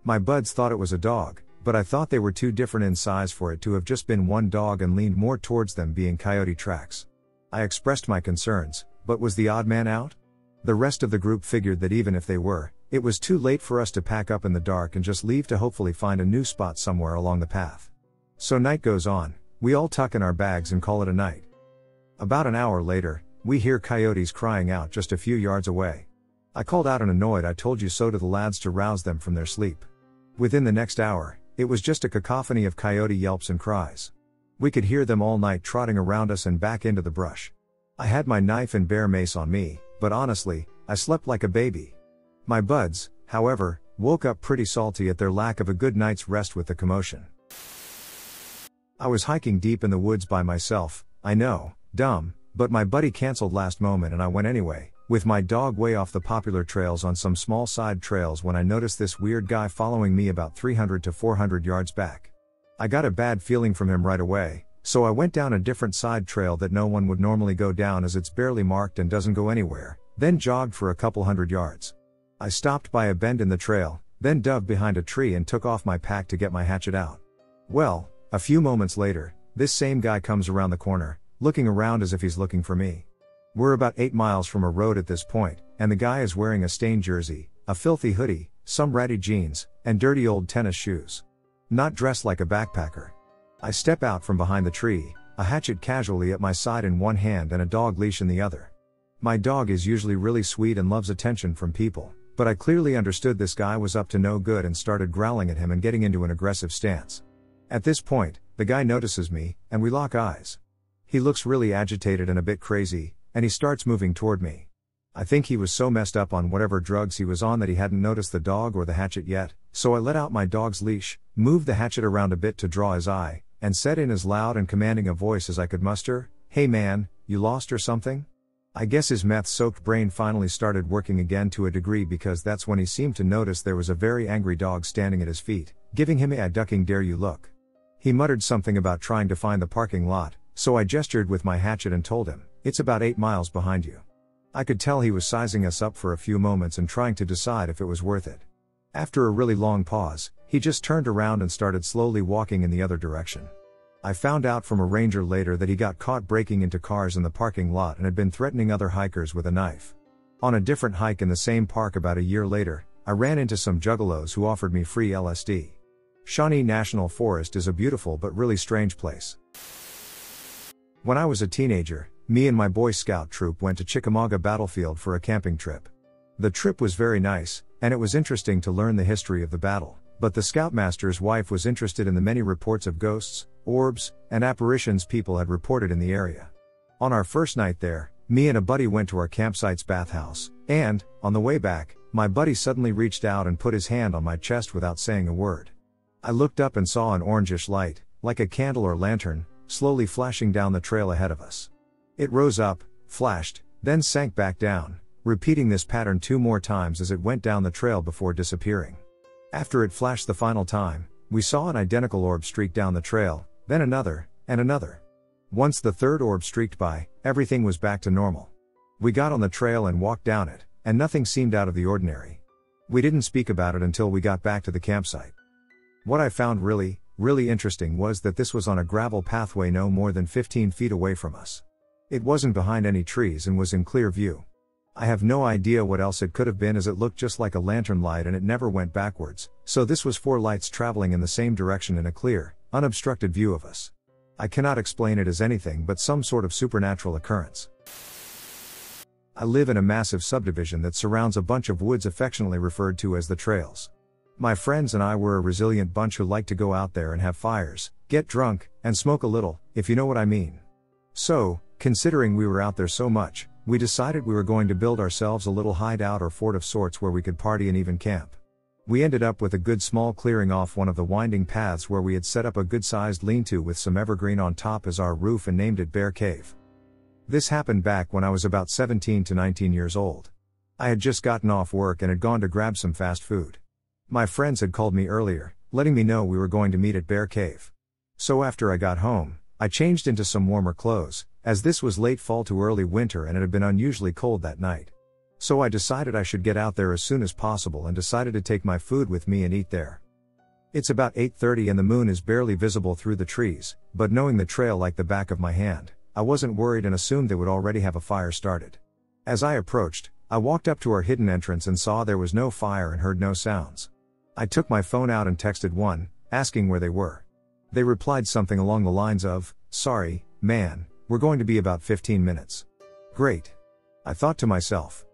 My buds thought it was a dog, but I thought they were too different in size for it to have just been one dog and leaned more towards them being coyote tracks. I expressed my concerns, but was the odd man out? The rest of the group figured that even if they were, it was too late for us to pack up in the dark and just leave to hopefully find a new spot somewhere along the path. So night goes on, we all tuck in our bags and call it a night. About an hour later, we hear coyotes crying out just a few yards away. I called out an annoyed "I told you so" to the lads to rouse them from their sleep. Within the next hour, it was just a cacophony of coyote yelps and cries. We could hear them all night trotting around us and back into the brush. I had my knife and bear mace on me, but honestly, I slept like a baby. My buds, however, woke up pretty salty at their lack of a good night's rest with the commotion. I was hiking deep in the woods by myself, I know, dumb, but my buddy cancelled last moment and I went anyway, with my dog way off the popular trails on some small side trails when I noticed this weird guy following me about three hundred to four hundred yards back. I got a bad feeling from him right away, so I went down a different side trail that no one would normally go down as it's barely marked and doesn't go anywhere, then jogged for a couple hundred yards. I stopped by a bend in the trail, then dove behind a tree and took off my pack to get my hatchet out. Well, a few moments later, this same guy comes around the corner, looking around as if he's looking for me. We're about eight miles from a road at this point, and the guy is wearing a stained jersey, a filthy hoodie, some ratty jeans, and dirty old tennis shoes. Not dressed like a backpacker. I step out from behind the tree, a hatchet casually at my side in one hand and a dog leash in the other. My dog is usually really sweet and loves attention from people, but I clearly understood this guy was up to no good and started growling at him and getting into an aggressive stance. At this point, the guy notices me, and we lock eyes. He looks really agitated and a bit crazy, and he starts moving toward me. I think he was so messed up on whatever drugs he was on that he hadn't noticed the dog or the hatchet yet, so I let out my dog's leash, moved the hatchet around a bit to draw his eye, and said in as loud and commanding a voice as I could muster, "Hey man, you lost or something?" I guess his meth-soaked brain finally started working again to a degree, because that's when he seemed to notice there was a very angry dog standing at his feet, giving him a "I ducking dare you look." He muttered something about trying to find the parking lot, so I gestured with my hatchet and told him, "It's about eight miles behind you." I could tell he was sizing us up for a few moments and trying to decide if it was worth it. After a really long pause, he just turned around and started slowly walking in the other direction. I found out from a ranger later that he got caught breaking into cars in the parking lot and had been threatening other hikers with a knife. On a different hike in the same park about a year later, I ran into some juggalos who offered me free L S D. Shawnee National Forest is a beautiful but really strange place. When I was a teenager, me and my Boy Scout troop went to Chickamauga Battlefield for a camping trip. The trip was very nice, and it was interesting to learn the history of the battle, but the scoutmaster's wife was interested in the many reports of ghosts, orbs, and apparitions people had reported in the area. On our first night there, me and a buddy went to our campsite's bathhouse, and, on the way back, my buddy suddenly reached out and put his hand on my chest without saying a word. I looked up and saw an orangish light, like a candle or lantern, slowly flashing down the trail ahead of us. It rose up, flashed, then sank back down, repeating this pattern two more times as it went down the trail before disappearing. After it flashed the final time, we saw an identical orb streak down the trail, then another, and another. Once the third orb streaked by, everything was back to normal. We got on the trail and walked down it, and nothing seemed out of the ordinary. We didn't speak about it until we got back to the campsite. What I found really, really interesting was that this was on a gravel pathway no more than fifteen feet away from us. It wasn't behind any trees and was in clear view. I have no idea what else it could have been as it looked just like a lantern light and it never went backwards, so this was four lights traveling in the same direction in a clear, unobstructed view of us. I cannot explain it as anything but some sort of supernatural occurrence. I live in a massive subdivision that surrounds a bunch of woods affectionately referred to as the trails. My friends and I were a resilient bunch who like to go out there and have fires, get drunk, and smoke a little, if you know what I mean. So, considering we were out there so much, we decided we were going to build ourselves a little hideout or fort of sorts where we could party and even camp. We ended up with a good small clearing off one of the winding paths where we had set up a good-sized lean-to with some evergreen on top as our roof and named it Bear Cave. This happened back when I was about seventeen to nineteen years old. I had just gotten off work and had gone to grab some fast food. My friends had called me earlier, letting me know we were going to meet at Bear Cave. So after I got home, I changed into some warmer clothes, as this was late fall to early winter and it had been unusually cold that night. So I decided I should get out there as soon as possible and decided to take my food with me and eat there. It's about eight thirty and the moon is barely visible through the trees, but knowing the trail like the back of my hand, I wasn't worried and assumed they would already have a fire started. As I approached, I walked up to our hidden entrance and saw there was no fire and heard no sounds. I took my phone out and texted one, asking where they were. They replied something along the lines of, "Sorry, man, we're going to be about fifteen minutes. Great. I thought to myself.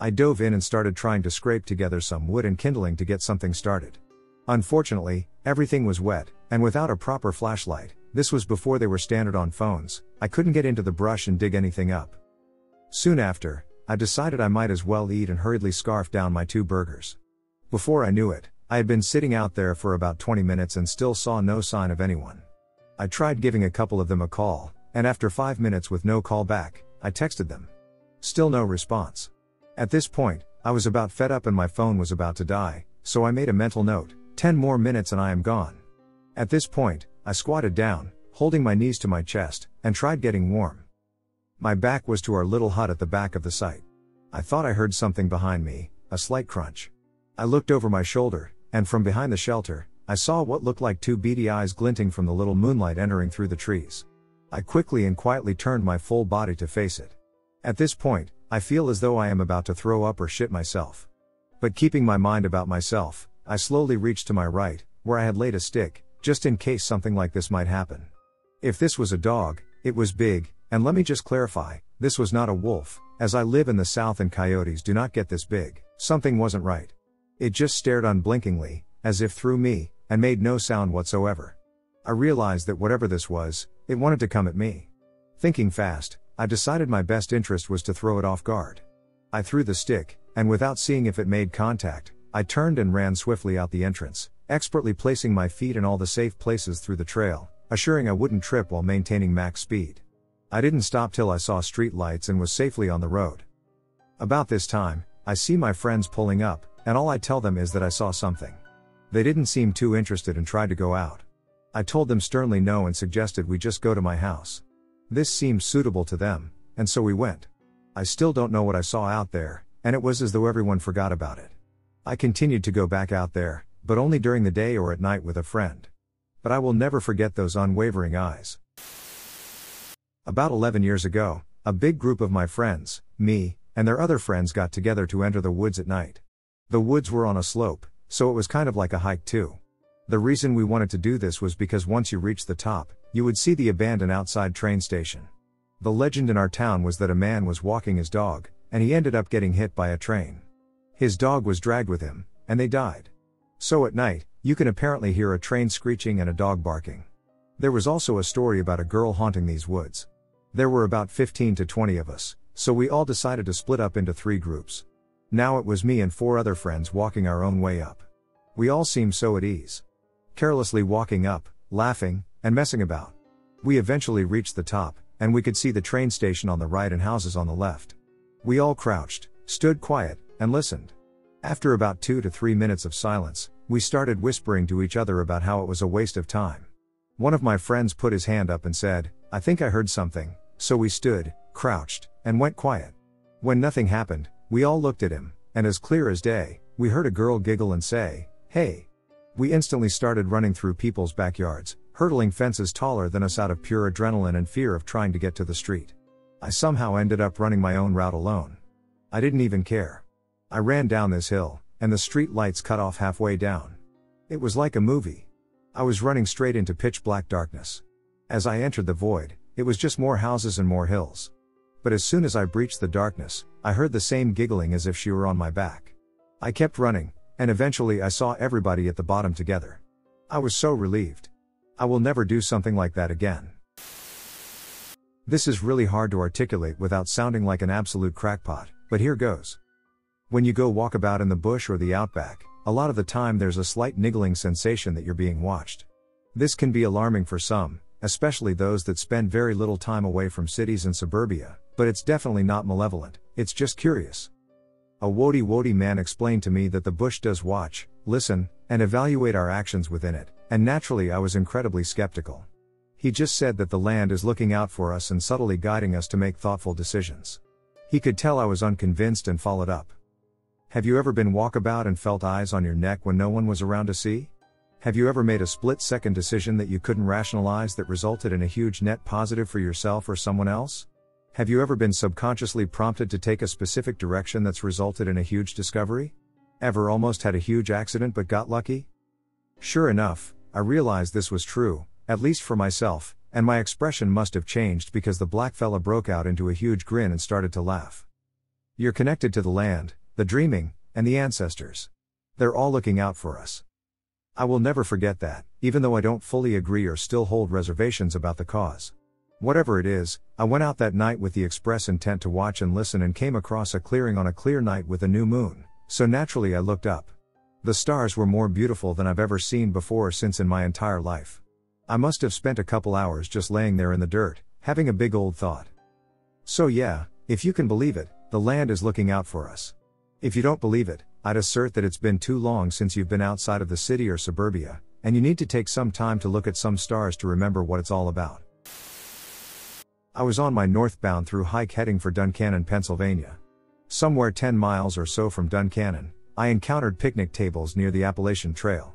I dove in and started trying to scrape together some wood and kindling to get something started. Unfortunately, everything was wet, and without a proper flashlight, this was before they were standard on phones, I couldn't get into the brush and dig anything up. Soon after, I decided I might as well eat and hurriedly scarfed down my two burgers. Before I knew it, I had been sitting out there for about twenty minutes and still saw no sign of anyone. I tried giving a couple of them a call, and after five minutes with no call back, I texted them. Still no response. At this point, I was about fed up and my phone was about to die, so I made a mental note, ten more minutes and I am gone. At this point, I squatted down, holding my knees to my chest, and tried getting warm. My back was to our little hut at the back of the site. I thought I heard something behind me, a slight crunch. I looked over my shoulder, and from behind the shelter, I saw what looked like two beady eyes glinting from the little moonlight entering through the trees. I quickly and quietly turned my full body to face it. At this point, I feel as though I am about to throw up or shit myself. But keeping my mind about myself, I slowly reached to my right, where I had laid a stick, just in case something like this might happen. If this was a dog, it was big, and let me just clarify, this was not a wolf, as I live in the South and coyotes do not get this big. Something wasn't right. It just stared unblinkingly, as if through me, and made no sound whatsoever. I realized that whatever this was, it wanted to come at me. Thinking fast, I decided my best interest was to throw it off guard. I threw the stick, and without seeing if it made contact, I turned and ran swiftly out the entrance, expertly placing my feet in all the safe places through the trail, assuring I wouldn't trip while maintaining max speed. I didn't stop till I saw street lights and was safely on the road. About this time, I see my friends pulling up, and all I tell them is that I saw something. They didn't seem too interested and tried to go out. I told them sternly no and suggested we just go to my house. This seemed suitable to them, and so we went. I still don't know what I saw out there, and it was as though everyone forgot about it. I continued to go back out there, but only during the day or at night with a friend. But I will never forget those unwavering eyes. About eleven years ago, a big group of my friends, me, and their other friends got together to enter the woods at night. The woods were on a slope, so it was kind of like a hike too. The reason we wanted to do this was because once you reached the top, you would see the abandoned outside train station. The legend in our town was that a man was walking his dog, and he ended up getting hit by a train. His dog was dragged with him, and they died. So at night, you can apparently hear a train screeching and a dog barking. There was also a story about a girl haunting these woods. There were about fifteen to twenty of us, so we all decided to split up into three groups. Now it was me and four other friends walking our own way up. We all seemed so at ease. Carelessly walking up, laughing, and messing about. We eventually reached the top, and we could see the train station on the right and houses on the left. We all crouched, stood quiet, and listened. After about two to three minutes of silence, we started whispering to each other about how it was a waste of time. One of my friends put his hand up and said, "I think I heard something," so we stood, crouched, and went quiet. When nothing happened, we all looked at him, and as clear as day, we heard a girl giggle and say, "Hey." We instantly started running through people's backyards, hurdling fences taller than us out of pure adrenaline and fear of trying to get to the street. I somehow ended up running my own route alone. I didn't even care. I ran down this hill, and the street lights cut off halfway down. It was like a movie. I was running straight into pitch black darkness. As I entered the void, it was just more houses and more hills. But as soon as I breached the darkness, I heard the same giggling as if she were on my back. I kept running, and eventually I saw everybody at the bottom together. I was so relieved. I will never do something like that again. This is really hard to articulate without sounding like an absolute crackpot, but here goes. When you go walk about in the bush or the outback, a lot of the time there's a slight niggling sensation that you're being watched. This can be alarming for some, especially those that spend very little time away from cities and suburbia, but it's definitely not malevolent, it's just curious. A Wody Wody man explained to me that the bush does watch, listen, and evaluate our actions within it, and naturally I was incredibly skeptical. He just said that the land is looking out for us and subtly guiding us to make thoughtful decisions. He could tell I was unconvinced and followed up. Have you ever been walkabout and felt eyes on your neck when no one was around to see? Have you ever made a split-second decision that you couldn't rationalize that resulted in a huge net positive for yourself or someone else? Have you ever been subconsciously prompted to take a specific direction that's resulted in a huge discovery? Ever almost had a huge accident but got lucky? Sure enough, I realized this was true, at least for myself, and my expression must have changed because the black fella broke out into a huge grin and started to laugh. You're connected to the land, the dreaming, and the ancestors. They're all looking out for us. I will never forget that, even though I don't fully agree or still hold reservations about the cause. Whatever it is, I went out that night with the express intent to watch and listen and came across a clearing on a clear night with a new moon, so naturally I looked up. The stars were more beautiful than I've ever seen before or since in my entire life. I must have spent a couple hours just laying there in the dirt, having a big old thought. So yeah, if you can believe it, the land is looking out for us. If you don't believe it, I'd assert that it's been too long since you've been outside of the city or suburbia, and you need to take some time to look at some stars to remember what it's all about. I was on my northbound through hike heading for Duncannon, Pennsylvania. Somewhere ten miles or so from Duncannon, I encountered picnic tables near the Appalachian Trail.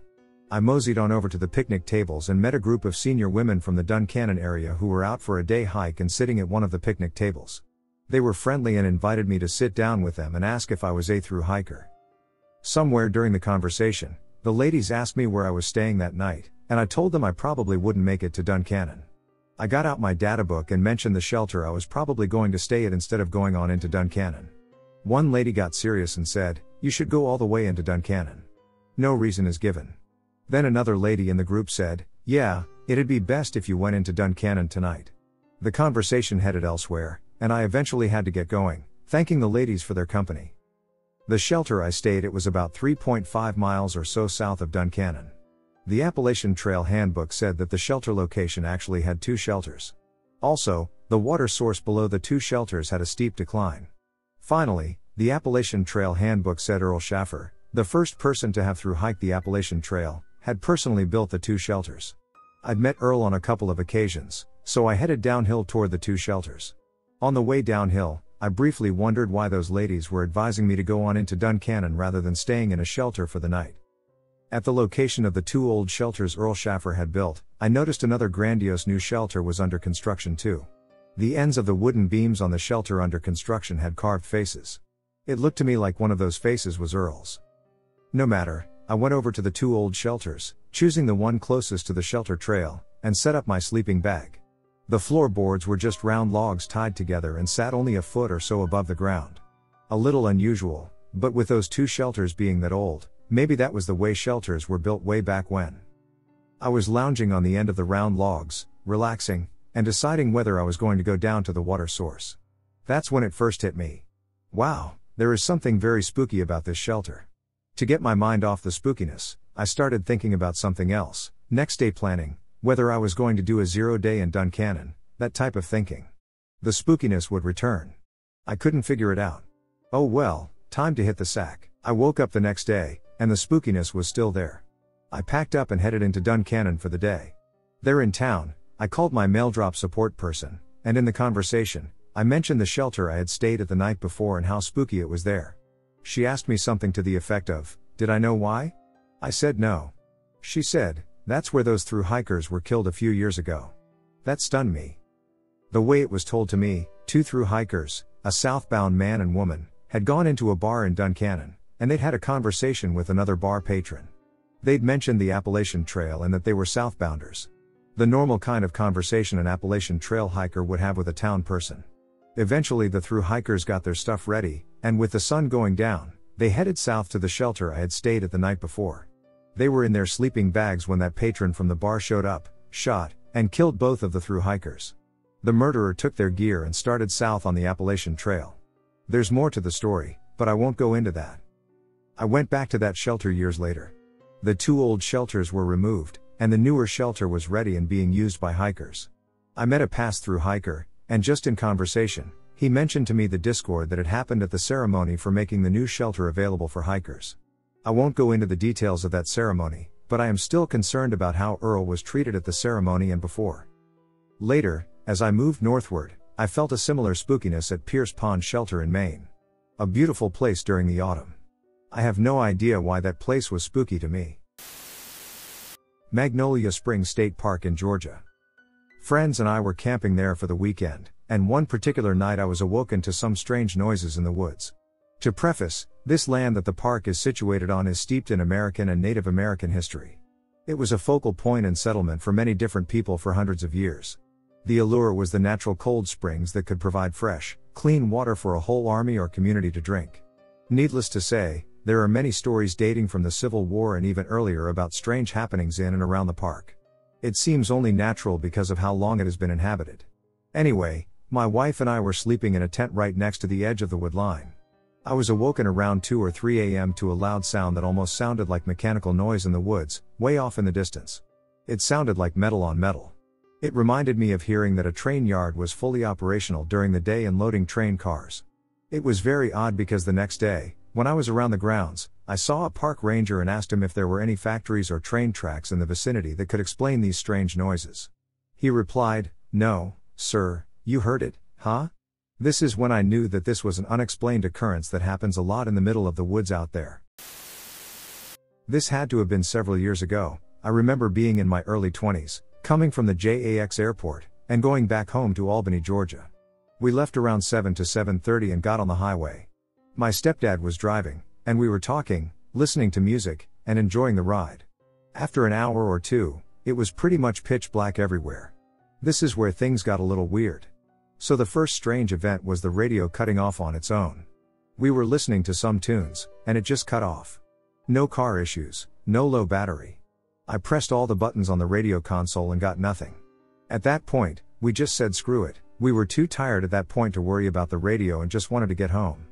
I moseyed on over to the picnic tables and met a group of senior women from the Duncannon area who were out for a day hike and sitting at one of the picnic tables. They were friendly and invited me to sit down with them and ask if I was a through hiker. Somewhere during the conversation, the ladies asked me where I was staying that night, and I told them I probably wouldn't make it to Duncannon. I got out my data book and mentioned the shelter I was probably going to stay at instead of going on into Duncannon. One lady got serious and said, "You should go all the way into Duncannon. No reason is given." Then another lady in the group said, "Yeah, it'd be best if you went into Duncannon tonight." The conversation headed elsewhere, and I eventually had to get going, thanking the ladies for their company. The shelter I stayed at was about three point five miles or so south of Duncannon. The Appalachian Trail Handbook said that the shelter location actually had two shelters. Also, the water source below the two shelters had a steep decline. Finally, the Appalachian Trail Handbook said Earl Schaffer, the first person to have through hiked the Appalachian Trail, had personally built the two shelters. I'd met Earl on a couple of occasions, so I headed downhill toward the two shelters. On the way downhill, I briefly wondered why those ladies were advising me to go on into Duncannon rather than staying in a shelter for the night. At the location of the two old shelters Earl Schaffer had built, I noticed another grandiose new shelter was under construction too. The ends of the wooden beams on the shelter under construction had carved faces. It looked to me like one of those faces was Earl's. No matter, I went over to the two old shelters, choosing the one closest to the shelter trail, and set up my sleeping bag. The floorboards were just round logs tied together and sat only a foot or so above the ground. A little unusual, but with those two shelters being that old, maybe that was the way shelters were built way back when. I was lounging on the end of the round logs, relaxing, and deciding whether I was going to go down to the water source. That's when it first hit me. Wow, there is something very spooky about this shelter. To get my mind off the spookiness, I started thinking about something else, next day planning, whether I was going to do a zero day in Duncannon, that type of thinking. The spookiness would return. I couldn't figure it out. Oh well, time to hit the sack. I woke up the next day, and the spookiness was still there. I packed up and headed into Duncannon for the day. There in town, I called my mail drop support person, and in the conversation, I mentioned the shelter I had stayed at the night before and how spooky it was there. She asked me something to the effect of, "Did I know why?" I said no. She said, "That's where those thru hikers were killed a few years ago." That stunned me. The way it was told to me, two thru hikers, a southbound man and woman, had gone into a bar in Duncannon, and they'd had a conversation with another bar patron. They'd mentioned the Appalachian Trail and that they were southbounders. The normal kind of conversation an Appalachian Trail hiker would have with a town person. Eventually the thru hikers got their stuff ready, and with the sun going down, they headed south to the shelter I had stayed at the night before. They were in their sleeping bags when that patron from the bar showed up, shot, and killed both of the thru hikers. The murderer took their gear and started south on the Appalachian Trail. There's more to the story, but I won't go into that. I went back to that shelter years later. The two old shelters were removed, and the newer shelter was ready and being used by hikers. I met a pass-through hiker, and just in conversation, he mentioned to me the discord that had happened at the ceremony for making the new shelter available for hikers. I won't go into the details of that ceremony, but I am still concerned about how Earl was treated at the ceremony and before. Later, as I moved northward, I felt a similar spookiness at Pierce Pond Shelter in Maine. A beautiful place during the autumn. I have no idea why that place was spooky to me. Magnolia Springs State Park in Georgia. Friends and I were camping there for the weekend, and one particular night I was awoken to some strange noises in the woods. To preface, this land that the park is situated on is steeped in American and Native American history. It was a focal point and settlement for many different people for hundreds of years. The allure was the natural cold springs that could provide fresh, clean water for a whole army or community to drink. Needless to say, there are many stories dating from the Civil War and even earlier about strange happenings in and around the park. It seems only natural because of how long it has been inhabited. Anyway, my wife and I were sleeping in a tent right next to the edge of the wood line. I was awoken around two or three a m to a loud sound that almost sounded like mechanical noise in the woods, way off in the distance. It sounded like metal on metal. It reminded me of hearing that a train yard was fully operational during the day and loading train cars. It was very odd because the next day, when I was around the grounds, I saw a park ranger and asked him if there were any factories or train tracks in the vicinity that could explain these strange noises. He replied, "No, sir, you heard it, huh?" This is when I knew that this was an unexplained occurrence that happens a lot in the middle of the woods out there. This had to have been several years ago. I remember being in my early twenties, coming from the J A X airport, and going back home to Albany, Georgia. We left around seven to seven thirty and got on the highway. My stepdad was driving, and we were talking, listening to music, and enjoying the ride. After an hour or two, it was pretty much pitch black everywhere. This is where things got a little weird. So the first strange event was the radio cutting off on its own. We were listening to some tunes, and it just cut off. No car issues, no low battery. I pressed all the buttons on the radio console and got nothing. At that point, we just said screw it. We were too tired at that point to worry about the radio and just wanted to get home.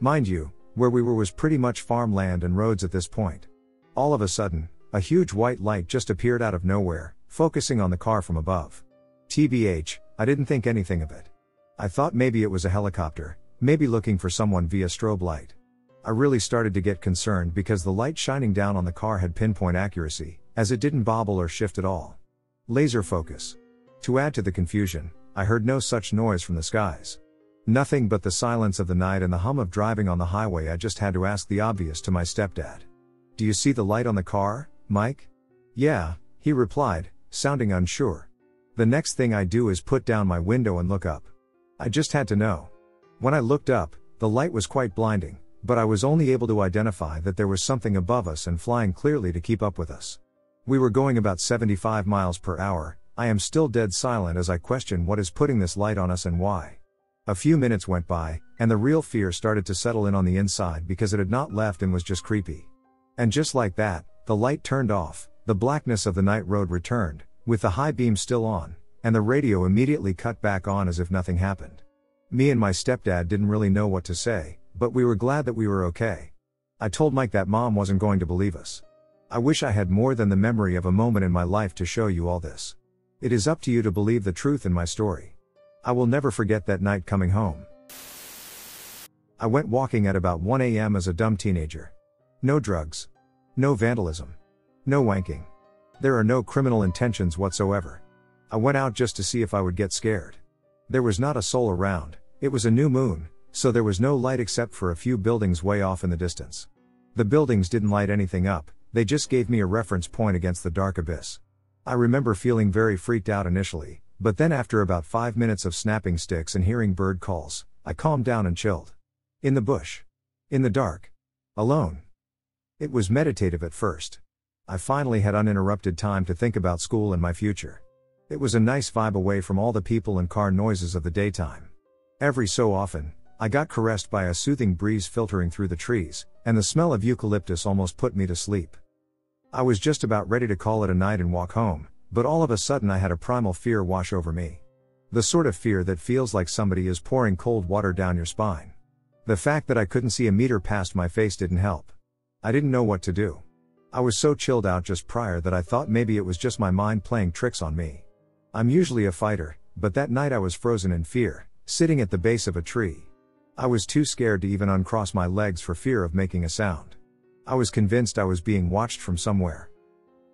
Mind you, where we were was pretty much farmland and roads at this point. All of a sudden, a huge white light just appeared out of nowhere, focusing on the car from above. T B H, I didn't think anything of it. I thought maybe it was a helicopter, maybe looking for someone via strobe light. I really started to get concerned because the light shining down on the car had pinpoint accuracy, as it didn't bobble or shift at all. Laser focus. To add to the confusion, I heard no such noise from the skies. Nothing but the silence of the night and the hum of driving on the highway. I just had to ask the obvious to my stepdad. "Do you see the light on the car, Mike?" "Yeah," he replied, sounding unsure. The next thing I do is put down my window and look up. I just had to know. When I looked up, the light was quite blinding, but I was only able to identify that there was something above us and flying clearly to keep up with us. We were going about seventy-five miles per hour, I am still dead silent as I question what is putting this light on us and why. A few minutes went by, and the real fear started to settle in on the inside because it had not left and was just creepy. And just like that, the light turned off, the blackness of the night road returned, with the high beam still on, and the radio immediately cut back on as if nothing happened. Me and my stepdad didn't really know what to say, but we were glad that we were okay. I told Mike that Mom wasn't going to believe us. I wish I had more than the memory of a moment in my life to show you all this. It is up to you to believe the truth in my story. I will never forget that night coming home. I went walking at about one a m as a dumb teenager. No drugs. No vandalism. No wanking. There are no criminal intentions whatsoever. I went out just to see if I would get scared. There was not a soul around, it was a new moon, so there was no light except for a few buildings way off in the distance. The buildings didn't light anything up, they just gave me a reference point against the dark abyss. I remember feeling very freaked out initially, but then after about five minutes of snapping sticks and hearing bird calls, I calmed down and chilled. In the bush. In the dark. Alone. It was meditative at first. I finally had uninterrupted time to think about school and my future. It was a nice vibe away from all the people and car noises of the daytime. Every so often, I got caressed by a soothing breeze filtering through the trees, and the smell of eucalyptus almost put me to sleep. I was just about ready to call it a night and walk home, but all of a sudden I had a primal fear wash over me. The sort of fear that feels like somebody is pouring cold water down your spine. The fact that I couldn't see a meter past my face didn't help. I didn't know what to do. I was so chilled out just prior that I thought maybe it was just my mind playing tricks on me. I'm usually a fighter, but that night I was frozen in fear, sitting at the base of a tree. I was too scared to even uncross my legs for fear of making a sound. I was convinced I was being watched from somewhere.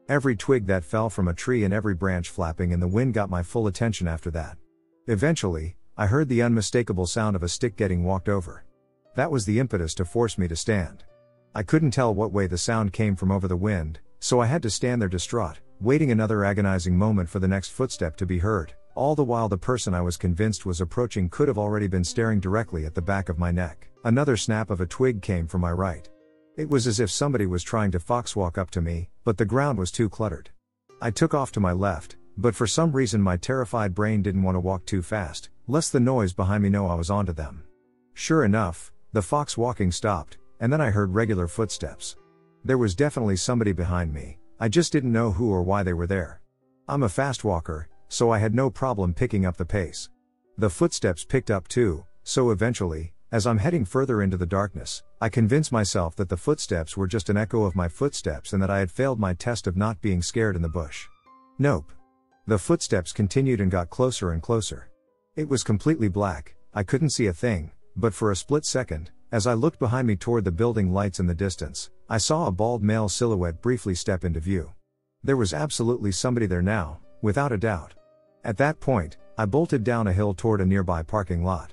Every twig that fell from a tree and every branch flapping in the wind got my full attention after that. Eventually, I heard the unmistakable sound of a stick getting walked over. That was the impetus to force me to stand. I couldn't tell what way the sound came from over the wind, so I had to stand there distraught, waiting another agonizing moment for the next footstep to be heard, all the while the person I was convinced was approaching could have already been staring directly at the back of my neck. Another snap of a twig came from my right. It was as if somebody was trying to foxwalk up to me, but the ground was too cluttered. I took off to my left, but for some reason my terrified brain didn't want to walk too fast, lest the noise behind me know I was onto them. Sure enough, the fox walking stopped, and then I heard regular footsteps. There was definitely somebody behind me, I just didn't know who or why they were there. I'm a fast walker, so I had no problem picking up the pace. The footsteps picked up too, so eventually, as I'm heading further into the darkness, I convinced myself that the footsteps were just an echo of my footsteps and that I had failed my test of not being scared in the bush. Nope. The footsteps continued and got closer and closer. It was completely black, I couldn't see a thing, but for a split second, as I looked behind me toward the building lights in the distance, I saw a bald male silhouette briefly step into view. There was absolutely somebody there now, without a doubt. At that point, I bolted down a hill toward a nearby parking lot.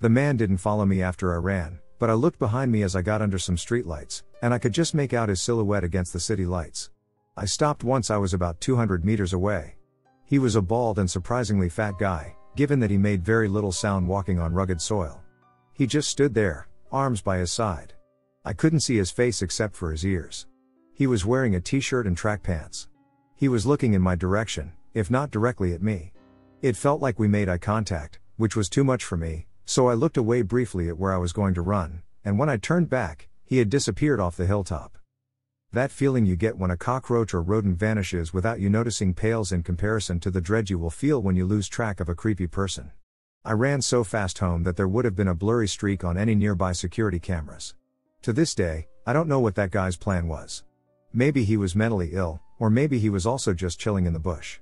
The man didn't follow me after I ran, but I looked behind me as I got under some streetlights, and I could just make out his silhouette against the city lights. I stopped once I was about two hundred meters away. He was a bald and surprisingly fat guy, given that he made very little sound walking on rugged soil. He just stood there, arms by his side. I couldn't see his face except for his ears. He was wearing a t-shirt and track pants. He was looking in my direction, if not directly at me. It felt like we made eye contact, which was too much for me. So I looked away briefly at where I was going to run, and when I turned back, he had disappeared off the hilltop. That feeling you get when a cockroach or rodent vanishes without you noticing pales in comparison to the dread you will feel when you lose track of a creepy person. I ran so fast home that there would have been a blurry streak on any nearby security cameras. To this day, I don't know what that guy's plan was. Maybe he was mentally ill, or maybe he was also just chilling in the bush.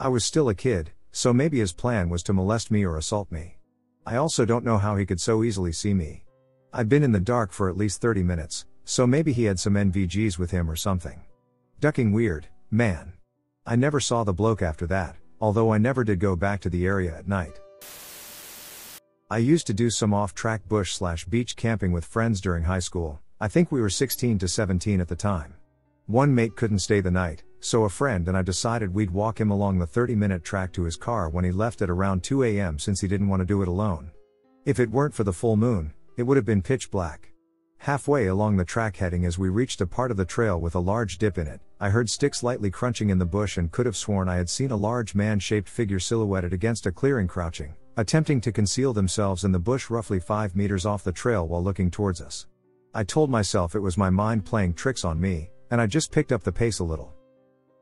I was still a kid, so maybe his plan was to molest me or assault me. I also don't know how he could so easily see me. I'd been in the dark for at least thirty minutes, so maybe he had some N V Gs with him or something. Ducking weird, man. I never saw the bloke after that, although I never did go back to the area at night. I used to do some off-track bush slash beach camping with friends during high school. I think we were sixteen to seventeen at the time. One mate couldn't stay the night, so a friend and I decided we'd walk him along the thirty minute track to his car when he left at around two a m since he didn't want to do it alone. If it weren't for the full moon, it would have been pitch black. Halfway along the track heading as we reached a part of the trail with a large dip in it, I heard sticks lightly crunching in the bush and could have sworn I had seen a large man-shaped figure silhouetted against a clearing crouching, attempting to conceal themselves in the bush roughly five meters off the trail while looking towards us. I told myself it was my mind playing tricks on me, and I just picked up the pace a little.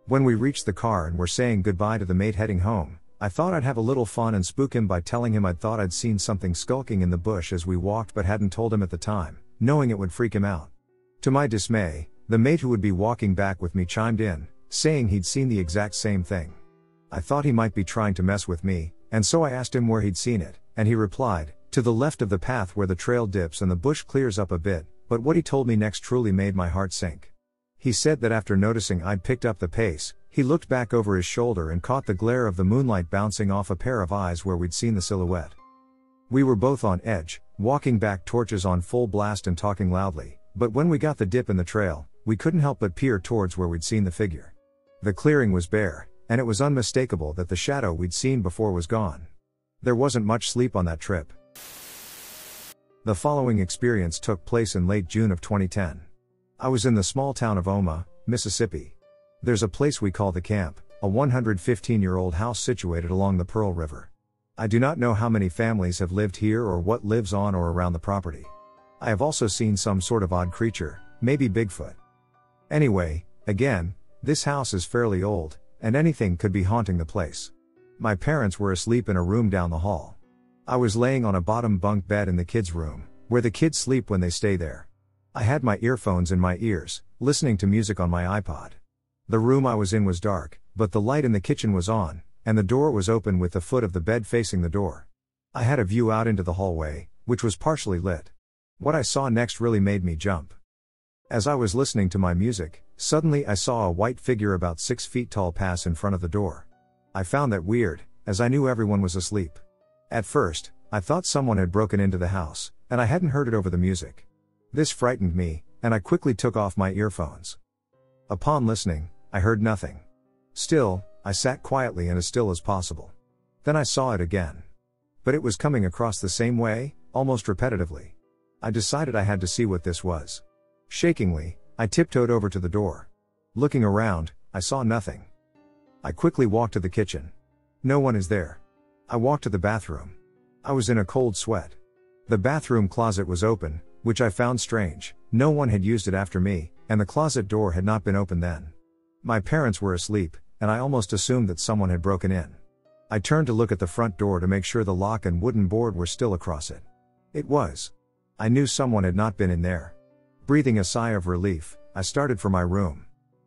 When we reached the car and were saying goodbye to the mate heading home, I thought I'd have a little fun and spook him by telling him I thought I'd seen something skulking in the bush as we walked but hadn't told him at the time, knowing it would freak him out. To my dismay, the mate who would be walking back with me chimed in, saying he'd seen the exact same thing. I thought he might be trying to mess with me, and so I asked him where he'd seen it, and he replied, "To the left of the path where the trail dips and the bush clears up a bit," but what he told me next truly made my heart sink. He said that after noticing I'd picked up the pace, he looked back over his shoulder and caught the glare of the moonlight bouncing off a pair of eyes where we'd seen the silhouette. We were both on edge, walking back, torches on full blast and talking loudly, but when we got the dip in the trail, we couldn't help but peer towards where we'd seen the figure. The clearing was bare, and it was unmistakable that the shadow we'd seen before was gone. There wasn't much sleep on that trip. The following experience took place in late June of twenty ten. I was in the small town of Oma, Mississippi. There's a place we call the camp, a one hundred fifteen year old house situated along the Pearl River. I do not know how many families have lived here or what lives on or around the property. I have also seen some sort of odd creature, maybe Bigfoot. Anyway, again, this house is fairly old, and anything could be haunting the place. My parents were asleep in a room down the hall. I was laying on a bottom bunk bed in the kids' room, where the kids sleep when they stay there. I had my earphones in my ears, listening to music on my iPod. The room I was in was dark, but the light in the kitchen was on, and the door was open with the foot of the bed facing the door. I had a view out into the hallway, which was partially lit. What I saw next really made me jump. As I was listening to my music, suddenly I saw a white figure about six feet tall pass in front of the door. I found that weird, as I knew everyone was asleep. At first, I thought someone had broken into the house, and I hadn't heard it over the music. This frightened me, and I quickly took off my earphones. Upon listening, I heard nothing. Still, I sat quietly and as still as possible. Then I saw it again. But it was coming across the same way, almost repetitively. I decided I had to see what this was. Shakingly, I tiptoed over to the door. Looking around, I saw nothing. I quickly walked to the kitchen. No one is there. I walked to the bathroom. I was in a cold sweat. The bathroom closet was open, which I found strange. No one had used it after me, and the closet door had not been open then. My parents were asleep, and I almost assumed that someone had broken in. I turned to look at the front door to make sure the lock and wooden board were still across it. It was. I knew someone had not been in there. Breathing a sigh of relief, I started for my room.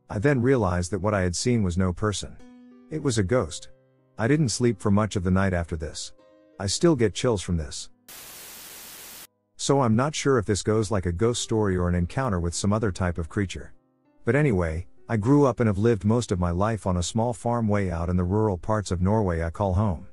I then realized that what I had seen was no person. It was a ghost. I didn't sleep for much of the night after this. I still get chills from this. So I'm not sure if this goes like a ghost story or an encounter with some other type of creature. But anyway, I grew up and have lived most of my life on a small farm way out in the rural parts of Norway I call home.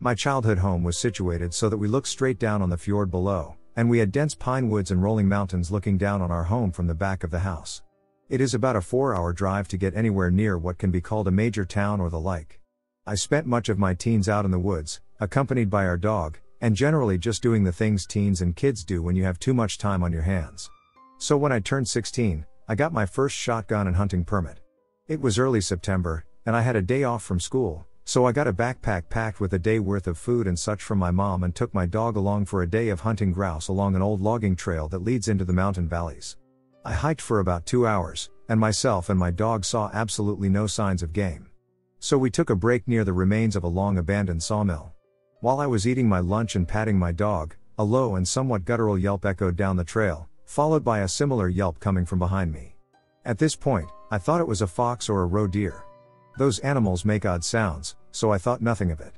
My childhood home was situated so that we looked straight down on the fjord below, and we had dense pine woods and rolling mountains looking down on our home from the back of the house. It is about a four hour drive to get anywhere near what can be called a major town or the like. I spent much of my teens out in the woods, accompanied by our dog, and generally just doing the things teens and kids do when you have too much time on your hands. So when I turned sixteen, I got my first shotgun and hunting permit. It was early September, and I had a day off from school, so I got a backpack packed with a day worth of food and such from my mom and took my dog along for a day of hunting grouse along an old logging trail that leads into the mountain valleys. I hiked for about two hours, and myself and my dog saw absolutely no signs of game. So we took a break near the remains of a long abandoned sawmill. While I was eating my lunch and patting my dog, a low and somewhat guttural yelp echoed down the trail, followed by a similar yelp coming from behind me. At this point, I thought it was a fox or a roe deer. Those animals make odd sounds, so I thought nothing of it.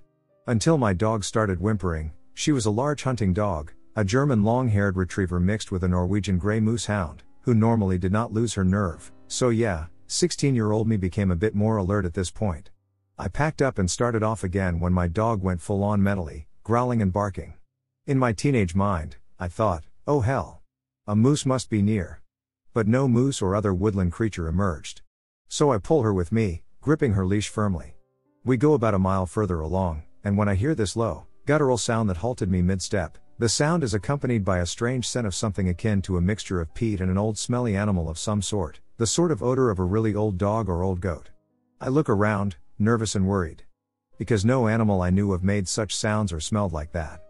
Until my dog started whimpering. She was a large hunting dog, a German long-haired retriever mixed with a Norwegian gray moose hound, who normally did not lose her nerve, so yeah, sixteen-year-old me became a bit more alert at this point. I packed up and started off again when my dog went full-on mentally, growling and barking. In my teenage mind, I thought, oh hell. A moose must be near. But no moose or other woodland creature emerged. So I pull her with me, gripping her leash firmly. We go about a mile further along, and when I hear this low, guttural sound that halted me mid-step, the sound is accompanied by a strange scent of something akin to a mixture of peat and an old smelly animal of some sort, the sort of odor of a really old dog or old goat. I look around, nervous and worried. Because no animal I knew of made such sounds or smelled like that.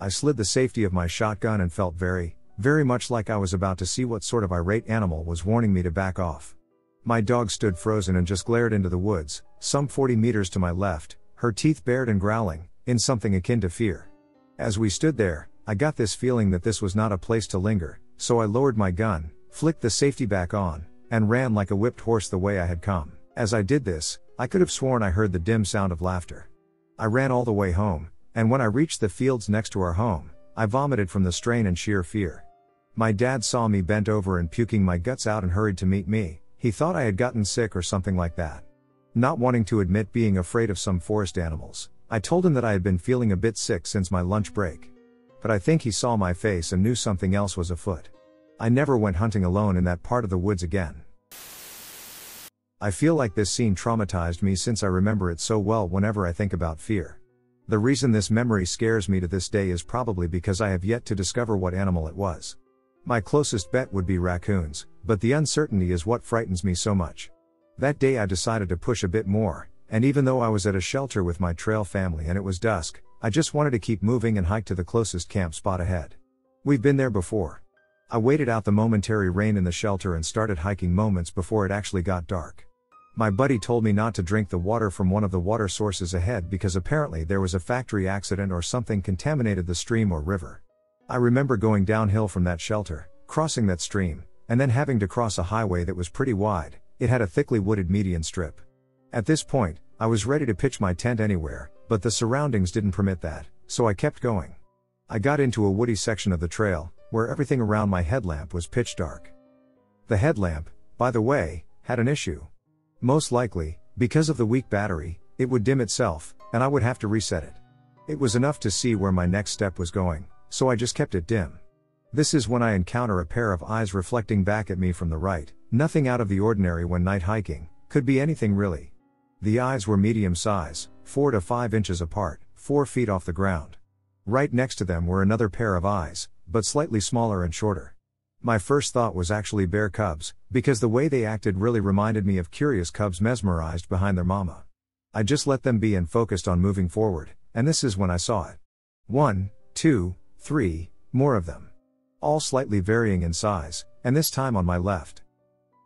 I slid the safety of my shotgun and felt very, very much like I was about to see what sort of irate animal was warning me to back off. My dog stood frozen and just glared into the woods, some forty meters to my left, her teeth bared and growling, in something akin to fear. As we stood there, I got this feeling that this was not a place to linger, so I lowered my gun, flicked the safety back on, and ran like a whipped horse the way I had come. As I did this, I could have sworn I heard the dim sound of laughter. I ran all the way home, and when I reached the fields next to our home, I vomited from the strain and sheer fear. My dad saw me bent over and puking my guts out and hurried to meet me. He thought I had gotten sick or something like that. Not wanting to admit being afraid of some forest animals, I told him that I had been feeling a bit sick since my lunch break. But I think he saw my face and knew something else was afoot. I never went hunting alone in that part of the woods again. I feel like this scene traumatized me since I remember it so well whenever I think about fear. The reason this memory scares me to this day is probably because I have yet to discover what animal it was. My closest bet would be raccoons, but the uncertainty is what frightens me so much. That day I decided to push a bit more, and even though I was at a shelter with my trail family and it was dusk, I just wanted to keep moving and hike to the closest camp spot ahead. We've been there before. I waited out the momentary rain in the shelter and started hiking moments before it actually got dark. My buddy told me not to drink the water from one of the water sources ahead because apparently there was a factory accident or something contaminated the stream or river. I remember going downhill from that shelter, crossing that stream, and then having to cross a highway that was pretty wide. It had a thickly wooded median strip. At this point, I was ready to pitch my tent anywhere, but the surroundings didn't permit that, so I kept going. I got into a woody section of the trail, where everything around my headlamp was pitch dark. The headlamp, by the way, had an issue. Most likely, because of the weak battery, it would dim itself, and I would have to reset it. It was enough to see where my next step was going, so I just kept it dim. This is when I encounter a pair of eyes reflecting back at me from the right. Nothing out of the ordinary when night hiking, could be anything really. The eyes were medium size, four to five inches apart, four feet off the ground. Right next to them were another pair of eyes, but slightly smaller and shorter. My first thought was actually bear cubs, because the way they acted really reminded me of curious cubs mesmerized behind their mama. I just let them be and focused on moving forward, and this is when I saw it. One, two, three, more of them. All slightly varying in size, and this time on my left.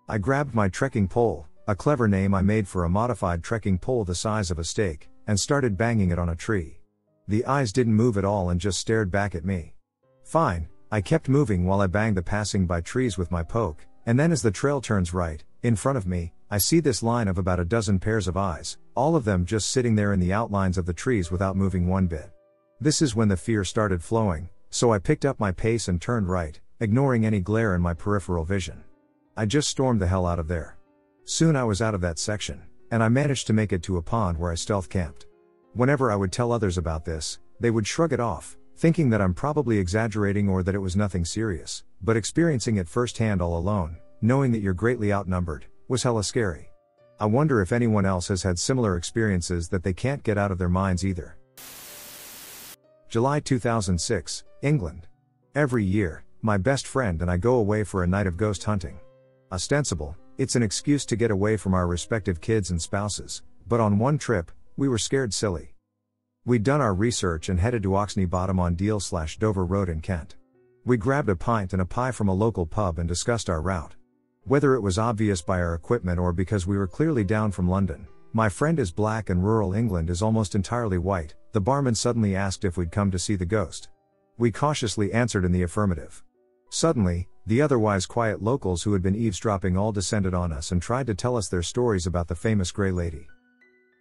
I grabbed my trekking pole, a clever name I made for a modified trekking pole the size of a stake, and started banging it on a tree. The eyes didn't move at all and just stared back at me. Fine, I kept moving while I banged the passing by trees with my poke, and then as the trail turns right, in front of me, I see this line of about a dozen pairs of eyes, all of them just sitting there in the outlines of the trees without moving one bit. This is when the fear started flowing, so I picked up my pace and turned right, ignoring any glare in my peripheral vision. I just stormed the hell out of there. Soon I was out of that section, and I managed to make it to a pond where I stealth camped. Whenever I would tell others about this, they would shrug it off, thinking that I'm probably exaggerating or that it was nothing serious, but experiencing it firsthand all alone, knowing that you're greatly outnumbered, was hella scary. I wonder if anyone else has had similar experiences that they can't get out of their minds either. July two thousand six, England. Every year, my best friend and I go away for a night of ghost hunting. Ostensible, it's an excuse to get away from our respective kids and spouses, but on one trip, we were scared silly. We'd done our research and headed to Oxney Bottom on Deal slash Dover Road in Kent. We grabbed a pint and a pie from a local pub and discussed our route. Whether it was obvious by our equipment or because we were clearly down from London, my friend is black and rural England is almost entirely white, the barman suddenly asked if we'd come to see the ghost. We cautiously answered in the affirmative. Suddenly, the otherwise quiet locals who had been eavesdropping all descended on us and tried to tell us their stories about the famous Grey Lady.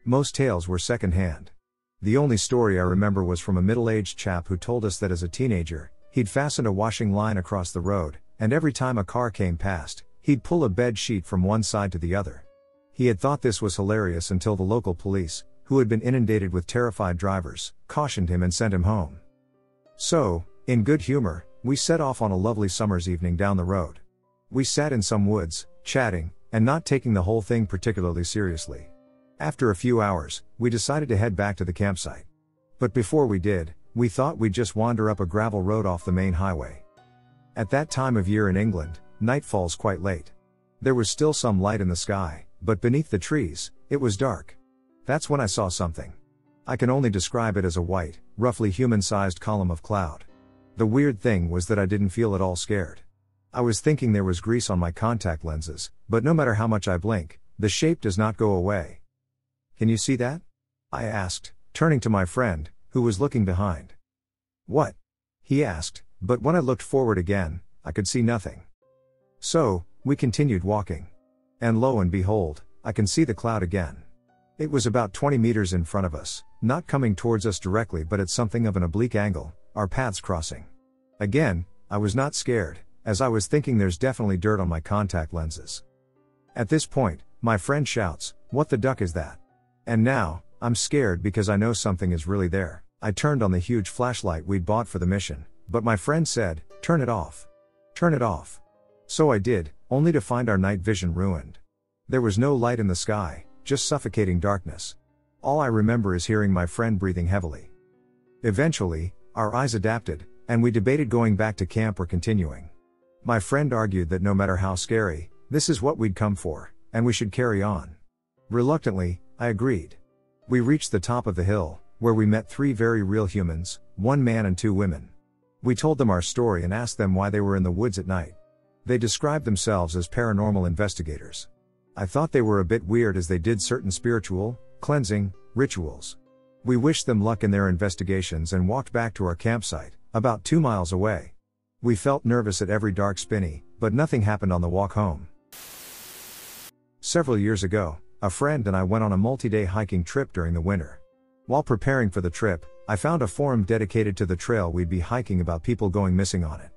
Most tales were secondhand. The only story I remember was from a middle-aged chap who told us that as a teenager, he'd fastened a washing line across the road, and every time a car came past, He'd pull a bed sheet from one side to the other. He had thought this was hilarious until the local police, who had been inundated with terrified drivers, cautioned him and sent him home. So, in good humor, we set off on a lovely summer's evening down the road. We sat in some woods, chatting, and not taking the whole thing particularly seriously. After a few hours, we decided to head back to the campsite. But before we did, we thought we'd just wander up a gravel road off the main highway. At that time of year in England, night falls quite late. There was still some light in the sky, but beneath the trees, it was dark. That's when I saw something. I can only describe it as a white, roughly human-sized column of cloud. The weird thing was that I didn't feel at all scared. I was thinking there was grease on my contact lenses, but no matter how much I blink, the shape does not go away. "Can you see that?" I asked, turning to my friend, who was looking behind. "What?" he asked, but when I looked forward again, I could see nothing. So, we continued walking. And lo and behold, I can see the cloud again. It was about twenty meters in front of us, not coming towards us directly but at something of an oblique angle, our paths crossing. Again, I was not scared, as I was thinking there's definitely dirt on my contact lenses. At this point, my friend shouts, "What the duck is that?" And now, I'm scared because I know something is really there. I turned on the huge flashlight we'd bought for the mission, but my friend said, "Turn it off. Turn it off." So I did, only to find our night vision ruined. There was no light in the sky, just suffocating darkness. All I remember is hearing my friend breathing heavily. Eventually, our eyes adapted, and we debated going back to camp or continuing. My friend argued that no matter how scary, this is what we'd come for, and we should carry on. Reluctantly, I agreed. We reached the top of the hill, where we met three very real humans, one man and two women. We told them our story and asked them why they were in the woods at night. They described themselves as paranormal investigators. I thought they were a bit weird as they did certain spiritual, cleansing, rituals. We wished them luck in their investigations and walked back to our campsite, about two miles away. We felt nervous at every dark spinney, but nothing happened on the walk home. Several years ago, a friend and I went on a multi-day hiking trip during the winter. While preparing for the trip, I found a forum dedicated to the trail we'd be hiking about people going missing on it.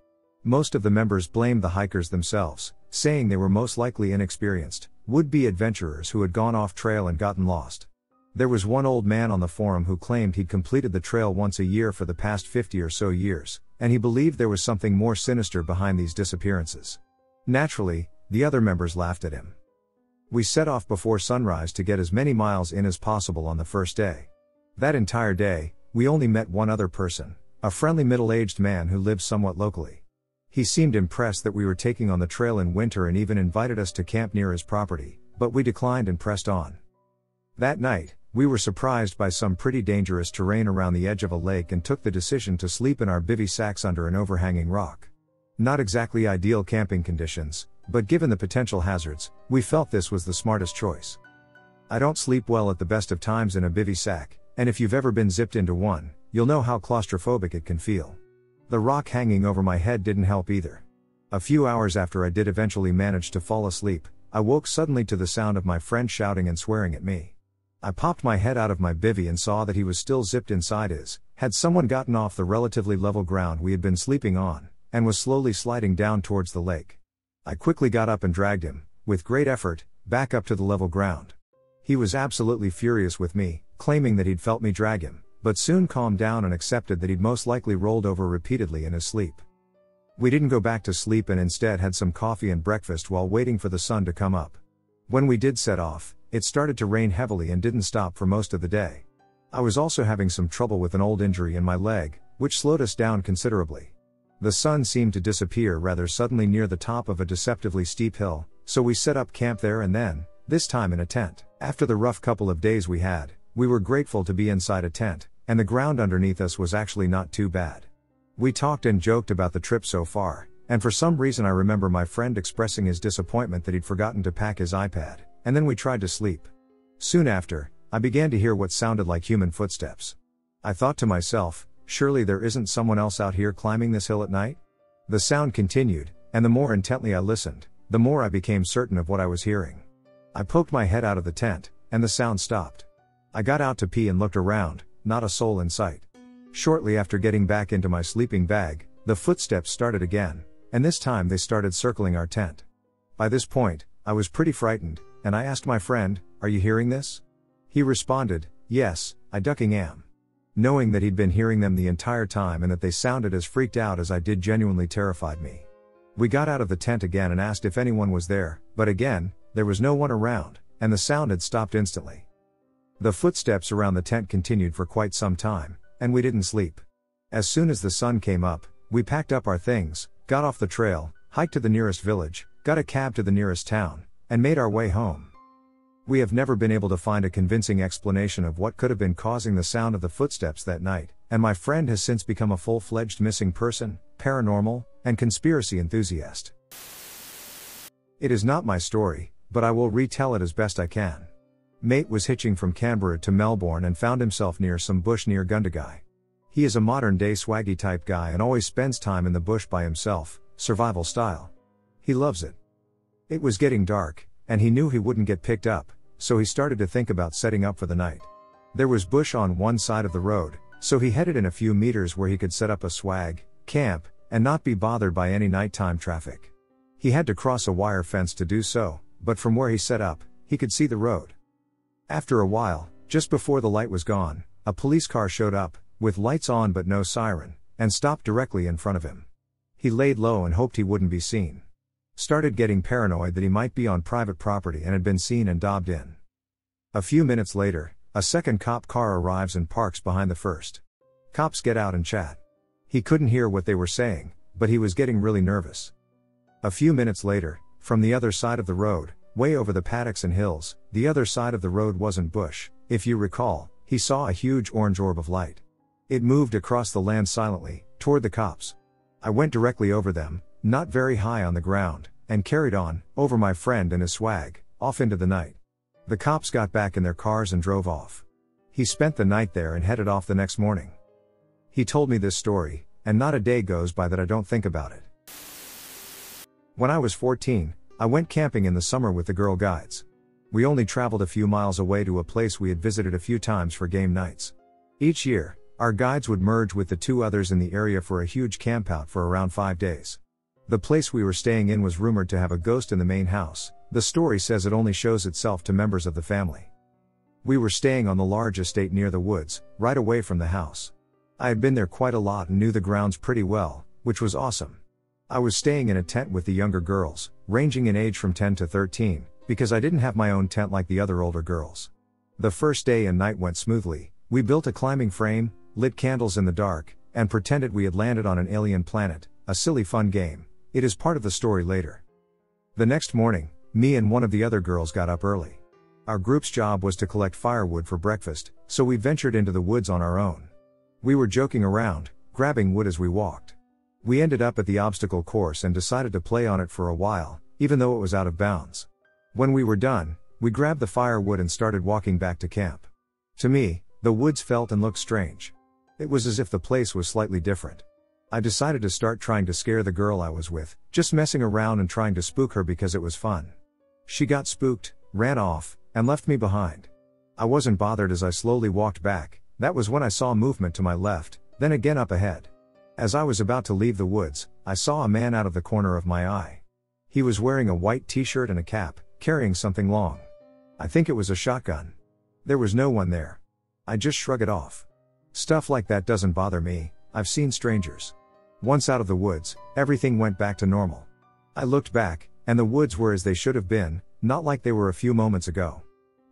Most of the members blamed the hikers themselves, saying they were most likely inexperienced, would-be adventurers who had gone off trail and gotten lost. There was one old man on the forum who claimed he'd completed the trail once a year for the past fifty or so years, and he believed there was something more sinister behind these disappearances. Naturally, the other members laughed at him. We set off before sunrise to get as many miles in as possible on the first day. That entire day, we only met one other person, a friendly middle-aged man who lived somewhat locally. He seemed impressed that we were taking on the trail in winter and even invited us to camp near his property, but we declined and pressed on. That night, we were surprised by some pretty dangerous terrain around the edge of a lake and took the decision to sleep in our bivy sacks under an overhanging rock. Not exactly ideal camping conditions, but given the potential hazards, we felt this was the smartest choice. I don't sleep well at the best of times in a bivy sack, and if you've ever been zipped into one, you'll know how claustrophobic it can feel. The rock hanging over my head didn't help either. A few hours after I did eventually manage to fall asleep, I woke suddenly to the sound of my friend shouting and swearing at me. I popped my head out of my bivy and saw that he was still zipped inside his. Had someone gotten off the relatively level ground we had been sleeping on, and was slowly sliding down towards the lake. I quickly got up and dragged him, with great effort, back up to the level ground. He was absolutely furious with me, claiming that he'd felt me drag him, but soon calmed down and accepted that he'd most likely rolled over repeatedly in his sleep. We didn't go back to sleep and instead had some coffee and breakfast while waiting for the sun to come up. When we did set off, it started to rain heavily and didn't stop for most of the day. I was also having some trouble with an old injury in my leg, which slowed us down considerably. The sun seemed to disappear rather suddenly near the top of a deceptively steep hill, so we set up camp there and then, this time in a tent. After the rough couple of days we had, we were grateful to be inside a tent, and the ground underneath us was actually not too bad. We talked and joked about the trip so far, and for some reason I remember my friend expressing his disappointment that he'd forgotten to pack his iPad, and then we tried to sleep. Soon after, I began to hear what sounded like human footsteps. I thought to myself, surely there isn't someone else out here climbing this hill at night? The sound continued, and the more intently I listened, the more I became certain of what I was hearing. I poked my head out of the tent, and the sound stopped. I got out to pee and looked around, not a soul in sight. Shortly after getting back into my sleeping bag, the footsteps started again, and this time they started circling our tent. By this point, I was pretty frightened, and I asked my friend, "Are you hearing this?" He responded, "Yes, I ducking am." Knowing that he'd been hearing them the entire time and that they sounded as freaked out as I did genuinely terrified me. We got out of the tent again and asked if anyone was there, but again, there was no one around, and the sound had stopped instantly. The footsteps around the tent continued for quite some time, and we didn't sleep. As soon as the sun came up, we packed up our things, got off the trail, hiked to the nearest village, got a cab to the nearest town, and made our way home. We have never been able to find a convincing explanation of what could have been causing the sound of the footsteps that night, and my friend has since become a full-fledged missing person, paranormal, and conspiracy enthusiast. It is not my story, but I will retell it as best I can. Mate was hitching from Canberra to Melbourne and found himself near some bush near Gundagai. He is a modern-day swaggy type guy and always spends time in the bush by himself, survival style. He loves it. It was getting dark, and he knew he wouldn't get picked up, so he started to think about setting up for the night. There was bush on one side of the road, so he headed in a few meters where he could set up a swag, camp, and not be bothered by any nighttime traffic. He had to cross a wire fence to do so, but from where he set up, he could see the road. After a while, just before the light was gone, a police car showed up, with lights on but no siren, and stopped directly in front of him. He laid low and hoped he wouldn't be seen. Started getting paranoid that he might be on private property and had been seen and dobbed in. A few minutes later, a second cop car arrives and parks behind the first. Cops get out and chat. He couldn't hear what they were saying, but he was getting really nervous. A few minutes later, from the other side of the road, way over the paddocks and hills, the other side of the road wasn't bush, if you recall, he saw a huge orange orb of light. It moved across the land silently, toward the cops. I went directly over them, not very high on the ground, and carried on, over my friend and his swag, off into the night. The cops got back in their cars and drove off. He spent the night there and headed off the next morning. He told me this story, and not a day goes by that I don't think about it. When I was fourteen, I went camping in the summer with the girl guides. We only traveled a few miles away to a place we had visited a few times for game nights. Each year, our guides would merge with the two others in the area for a huge campout for around five days. The place we were staying in was rumored to have a ghost in the main house. The story says it only shows itself to members of the family. We were staying on the large estate near the woods, right away from the house. I had been there quite a lot and knew the grounds pretty well, which was awesome. I was staying in a tent with the younger girls, ranging in age from ten to thirteen, because I didn't have my own tent like the other older girls. The first day and night went smoothly. We built a climbing frame, lit candles in the dark, and pretended we had landed on an alien planet, a silly fun game. It is part of the story later. The next morning, me and one of the other girls got up early. Our group's job was to collect firewood for breakfast, so we ventured into the woods on our own. We were joking around, grabbing wood as we walked. We ended up at the obstacle course and decided to play on it for a while, even though it was out of bounds. When we were done, we grabbed the firewood and started walking back to camp. To me, the woods felt and looked strange. It was as if the place was slightly different. I decided to start trying to scare the girl I was with, just messing around and trying to spook her because it was fun. She got spooked, ran off, and left me behind. I wasn't bothered as I slowly walked back. That was when I saw movement to my left, then again up ahead. As I was about to leave the woods, I saw a man out of the corner of my eye. He was wearing a white t-shirt and a cap, carrying something long. I think it was a shotgun. There was no one there. I just shrug it off. Stuff like that doesn't bother me. I've seen strangers. Once out of the woods, everything went back to normal. I looked back, and the woods were as they should have been, not like they were a few moments ago.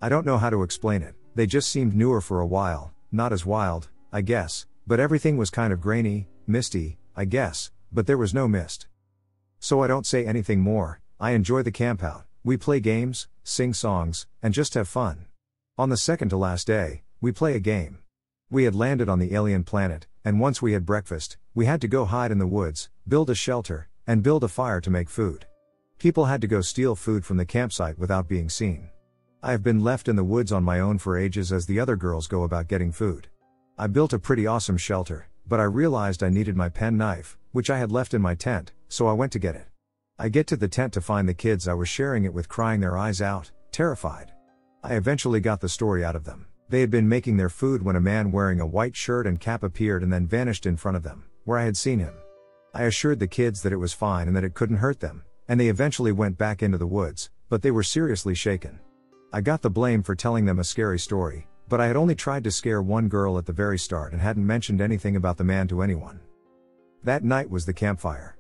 I don't know how to explain it, they just seemed newer for a while, not as wild, I guess, but everything was kind of grainy, misty, I guess, but there was no mist. So I don't say anything more. I enjoy the campout, we play games, sing songs, and just have fun. On the second to last day, we play a game. We had landed on the alien planet, and once we had breakfast, we had to go hide in the woods, build a shelter, and build a fire to make food. People had to go steal food from the campsite without being seen. I have been left in the woods on my own for ages as the other girls go about getting food. I built a pretty awesome shelter, but I realized I needed my pen knife, which I had left in my tent, so I went to get it. I get to the tent to find the kids I was sharing it with crying their eyes out, terrified. I eventually got the story out of them. They had been making their food when a man wearing a white shirt and cap appeared and then vanished in front of them, where I had seen him. I assured the kids that it was fine and that it couldn't hurt them, and they eventually went back into the woods, but they were seriously shaken. I got the blame for telling them a scary story, but I had only tried to scare one girl at the very start and hadn't mentioned anything about the man to anyone. That night was the campfire.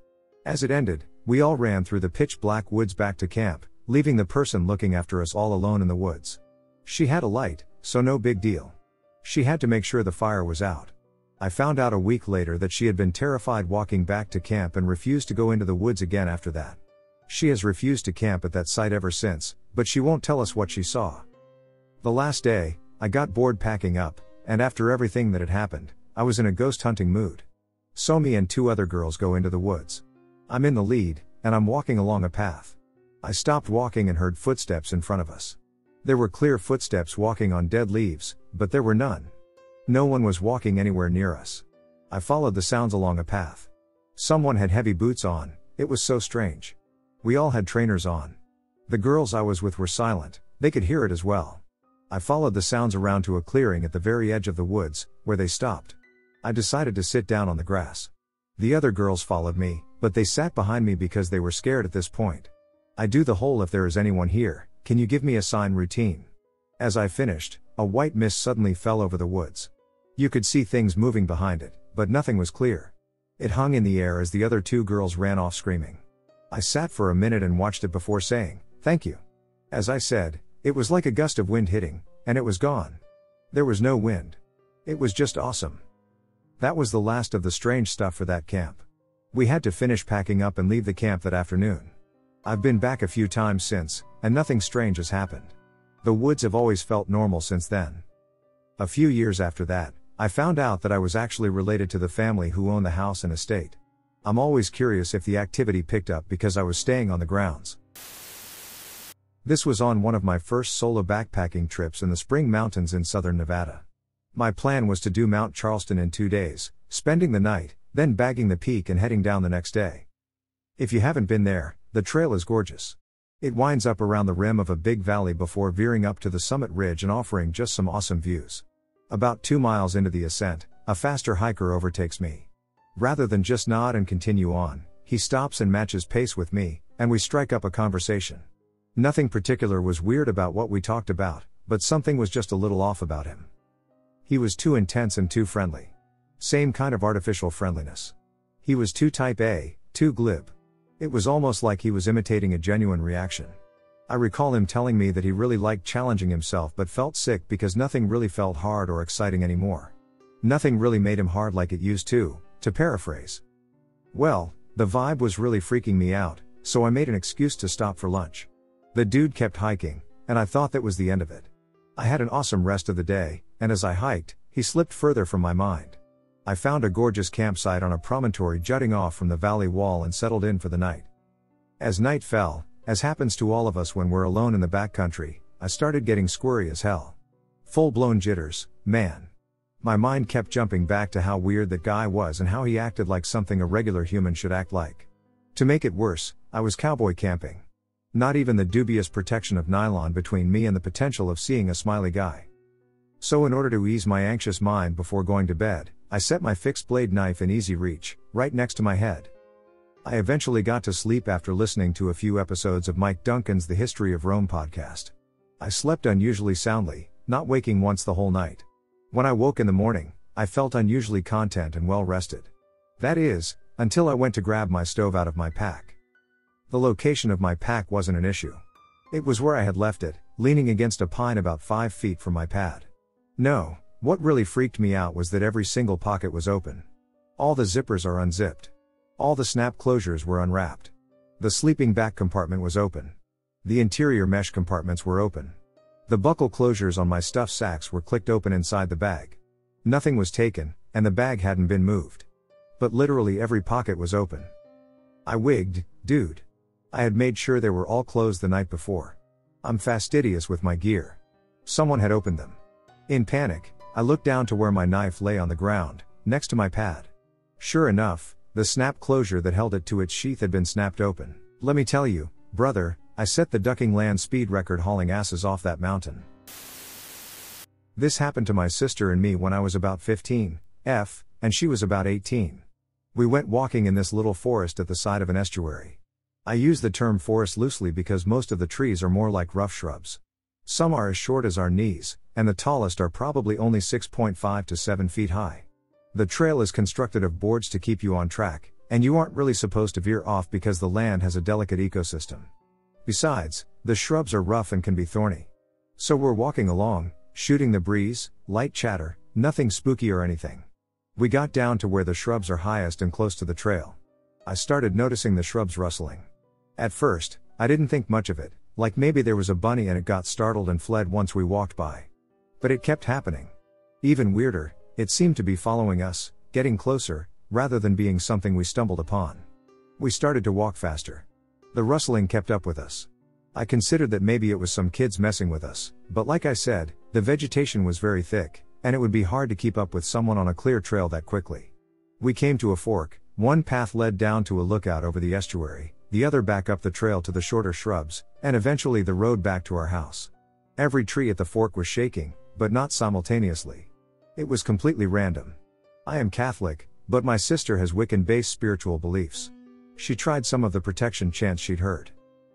As it ended, we all ran through the pitch black woods back to camp, leaving the person looking after us all alone in the woods. She had a light, so no big deal. She had to make sure the fire was out. I found out a week later that she had been terrified walking back to camp and refused to go into the woods again after that. She has refused to camp at that site ever since, but she won't tell us what she saw. The last day, I got bored packing up, and after everything that had happened, I was in a ghost hunting mood. So me and two other girls go into the woods. I'm in the lead, and I'm walking along a path. I stopped walking and heard footsteps in front of us. There were clear footsteps walking on dead leaves, but there were none. No one was walking anywhere near us. I followed the sounds along a path. Someone had heavy boots on, it was so strange. We all had trainers on. The girls I was with were silent, they could hear it as well. I followed the sounds around to a clearing at the very edge of the woods, where they stopped. I decided to sit down on the grass. The other girls followed me, but they sat behind me because they were scared at this point. I do the whole "if there is anyone here, can you give me a sign" routine. As I finished, a white mist suddenly fell over the woods. You could see things moving behind it, but nothing was clear. It hung in the air as the other two girls ran off screaming. I sat for a minute and watched it before saying, "Thank you." As I said, it was like a gust of wind hitting, and it was gone. There was no wind. It was just awesome. That was the last of the strange stuff for that camp. We had to finish packing up and leave the camp that afternoon. I've been back a few times since, and nothing strange has happened. The woods have always felt normal since then. A few years after that, I found out that I was actually related to the family who own the house and estate. I'm always curious if the activity picked up because I was staying on the grounds. This was on one of my first solo backpacking trips in the Spring Mountains in southern Nevada. My plan was to do Mount Charleston in two days, spending the night, then bagging the peak and heading down the next day. If you haven't been there, the trail is gorgeous. It winds up around the rim of a big valley before veering up to the summit ridge and offering just some awesome views. About two miles into the ascent, a faster hiker overtakes me. Rather than just nod and continue on, he stops and matches pace with me, and we strike up a conversation. Nothing particular was weird about what we talked about, but something was just a little off about him. He was too intense and too friendly. Same kind of artificial friendliness. He was too type A, too glib. It was almost like he was imitating a genuine reaction. I recall him telling me that he really liked challenging himself but felt sick because nothing really felt hard or exciting anymore. Nothing really made him hard like it used to, to paraphrase. Well, the vibe was really freaking me out, so I made an excuse to stop for lunch. The dude kept hiking, and I thought that was the end of it. I had an awesome rest of the day, and as I hiked, he slipped further from my mind. I found a gorgeous campsite on a promontory jutting off from the valley wall and settled in for the night. As night fell, as happens to all of us when we're alone in the backcountry, I started getting squirry as hell. Full-blown jitters, man. My mind kept jumping back to how weird that guy was and how he acted like something a regular human should act like. To make it worse, I was cowboy camping. Not even the dubious protection of nylon between me and the potential of seeing a smiley guy. So in order to ease my anxious mind before going to bed, I set my fixed blade knife in easy reach, right next to my head. I eventually got to sleep after listening to a few episodes of Mike Duncan's The History of Rome podcast. I slept unusually soundly, not waking once the whole night. When I woke in the morning, I felt unusually content and well rested. That is, until I went to grab my stove out of my pack. The location of my pack wasn't an issue. It was where I had left it, leaning against a pine about five feet from my pad. No, what really freaked me out was that every single pocket was open. All the zippers are unzipped. All the snap closures were unwrapped. The sleeping back compartment was open. The interior mesh compartments were open. The buckle closures on my stuff sacks were clicked open inside the bag. Nothing was taken, and the bag hadn't been moved. But literally every pocket was open. I wigged, dude. I had made sure they were all closed the night before. I'm fastidious with my gear. Someone had opened them. In panic, I looked down to where my knife lay on the ground, next to my pad. Sure enough, the snap closure that held it to its sheath had been snapped open. Let me tell you, brother, I set the ducking land speed record hauling asses off that mountain. This happened to my sister and me when I was about fifteen, and she was about eighteen. We went walking in this little forest at the side of an estuary. I use the term forest loosely because most of the trees are more like rough shrubs. Some are as short as our knees, and the tallest are probably only six point five to seven feet high. The trail is constructed of boards to keep you on track, and you aren't really supposed to veer off because the land has a delicate ecosystem. Besides, the shrubs are rough and can be thorny. So we're walking along, shooting the breeze, light chatter, nothing spooky or anything. We got down to where the shrubs are highest and close to the trail. I started noticing the shrubs rustling. At first, I didn't think much of it, like maybe there was a bunny and it got startled and fled once we walked by. But it kept happening. Even weirder, it seemed to be following us, getting closer, rather than being something we stumbled upon. We started to walk faster. The rustling kept up with us. I considered that maybe it was some kids messing with us, but like I said, the vegetation was very thick, and it would be hard to keep up with someone on a clear trail that quickly. We came to a fork. One path led down to a lookout over the estuary, the other back up the trail to the shorter shrubs, and eventually the road back to our house. Every tree at the fork was shaking, but not simultaneously. It was completely random. I am Catholic, but my sister has Wiccan-based spiritual beliefs. She tried some of the protection chants she'd heard.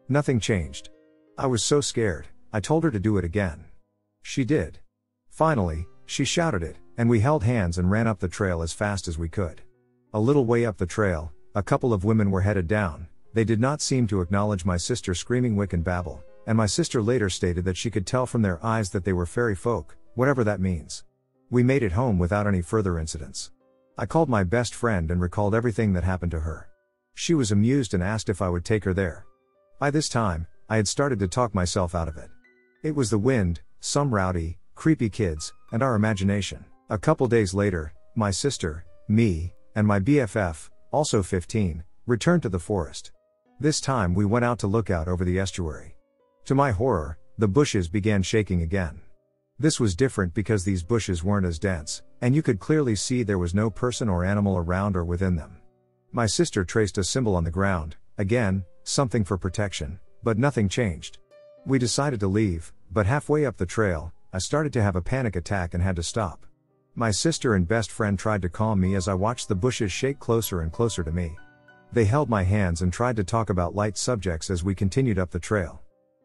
Nothing changed. I was so scared, I told her to do it again. She did. Finally, she shouted it, and we held hands and ran up the trail as fast as we could. A little way up the trail, a couple of women were headed down. They did not seem to acknowledge my sister's screaming Wiccan babble, and my sister later stated that she could tell from their eyes that they were fairy folk, whatever that means. We made it home without any further incidents. I called my best friend and recalled everything that happened to her. She was amused and asked if I would take her there. By this time, I had started to talk myself out of it. It was the wind, some rowdy, creepy kids, and our imagination. A couple days later, my sister, me, and my B F F, also fifteen, returned to the forest. This time we went out to look out over the estuary. To my horror, the bushes began shaking again. This was different because these bushes weren't as dense, and you could clearly see there was no person or animal around or within them. My sister traced a symbol on the ground, again, something for protection, but nothing changed. We decided to leave, but halfway up the trail, I started to have a panic attack and had to stop. My sister and best friend tried to calm me as I watched the bushes shake closer and closer to me. They held my hands and tried to talk about light subjects as we continued up the trail.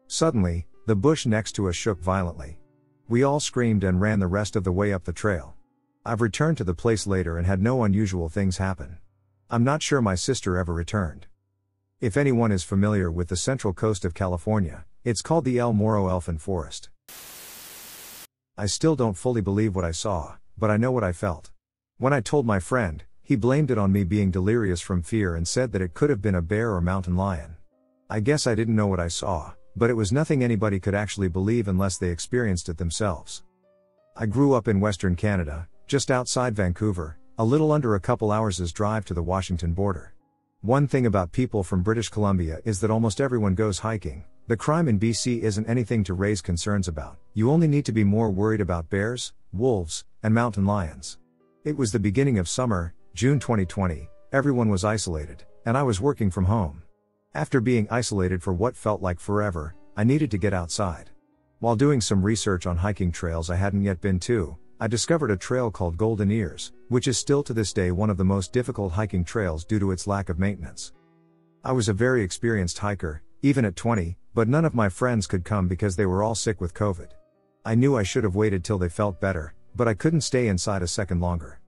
Suddenly, the bush next to us shook violently. We all screamed and ran the rest of the way up the trail. I've returned to the place later and had no unusual things happen. I'm not sure my sister ever returned. If anyone is familiar with the central coast of California, it's called the El Morro Elfin Forest. I still don't fully believe what I saw, but I know what I felt. When I told my friend, he blamed it on me being delirious from fear and said that it could have been a bear or mountain lion. I guess I didn't know what I saw, but it was nothing anybody could actually believe unless they experienced it themselves. I grew up in Western Canada, just outside Vancouver, a little under a couple hours' drive to the Washington border. One thing about people from British Columbia is that almost everyone goes hiking. The crime in B C isn't anything to raise concerns about. You only need to be more worried about bears, wolves, and mountain lions. It was the beginning of summer, June twenty twenty, everyone was isolated, and I was working from home. After being isolated for what felt like forever, I needed to get outside. While doing some research on hiking trails I hadn't yet been to, I discovered a trail called Golden Ears, which is still to this day one of the most difficult hiking trails due to its lack of maintenance. I was a very experienced hiker, even at twenty, but none of my friends could come because they were all sick with COVID. I knew I should have waited till they felt better, but I couldn't stay inside a second longer.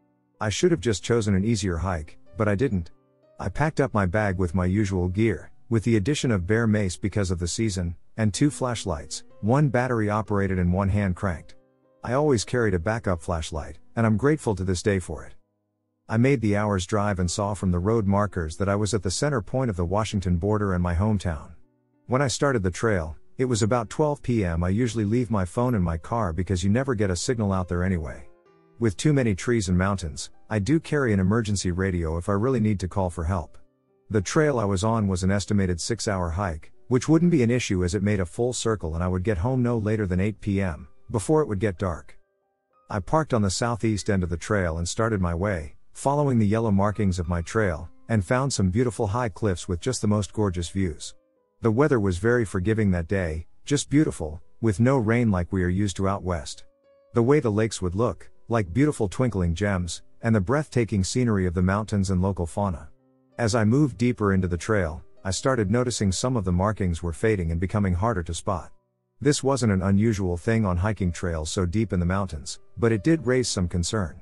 I should have just chosen an easier hike, but I didn't. I packed up my bag with my usual gear, with the addition of bear mace because of the season, and two flashlights, one battery operated and one hand cranked. I always carried a backup flashlight, and I'm grateful to this day for it. I made the hour's drive and saw from the road markers that I was at the center point of the Washington border and my hometown. When I started the trail, it was about twelve p m I usually leave my phone in my car because you never get a signal out there anyway. With too many trees and mountains, I do carry an emergency radio if I really need to call for help. The trail I was on was an estimated six hour hike, which wouldn't be an issue as it made a full circle and I would get home no later than eight p m, before it would get dark. I parked on the southeast end of the trail and started my way, following the yellow markings of my trail, and found some beautiful high cliffs with just the most gorgeous views. The weather was very forgiving that day, just beautiful, with no rain like we are used to out west. The way the lakes would look, like beautiful twinkling gems, and the breathtaking scenery of the mountains and local fauna. As I moved deeper into the trail, I started noticing some of the markings were fading and becoming harder to spot. This wasn't an unusual thing on hiking trails so deep in the mountains, but it did raise some concern.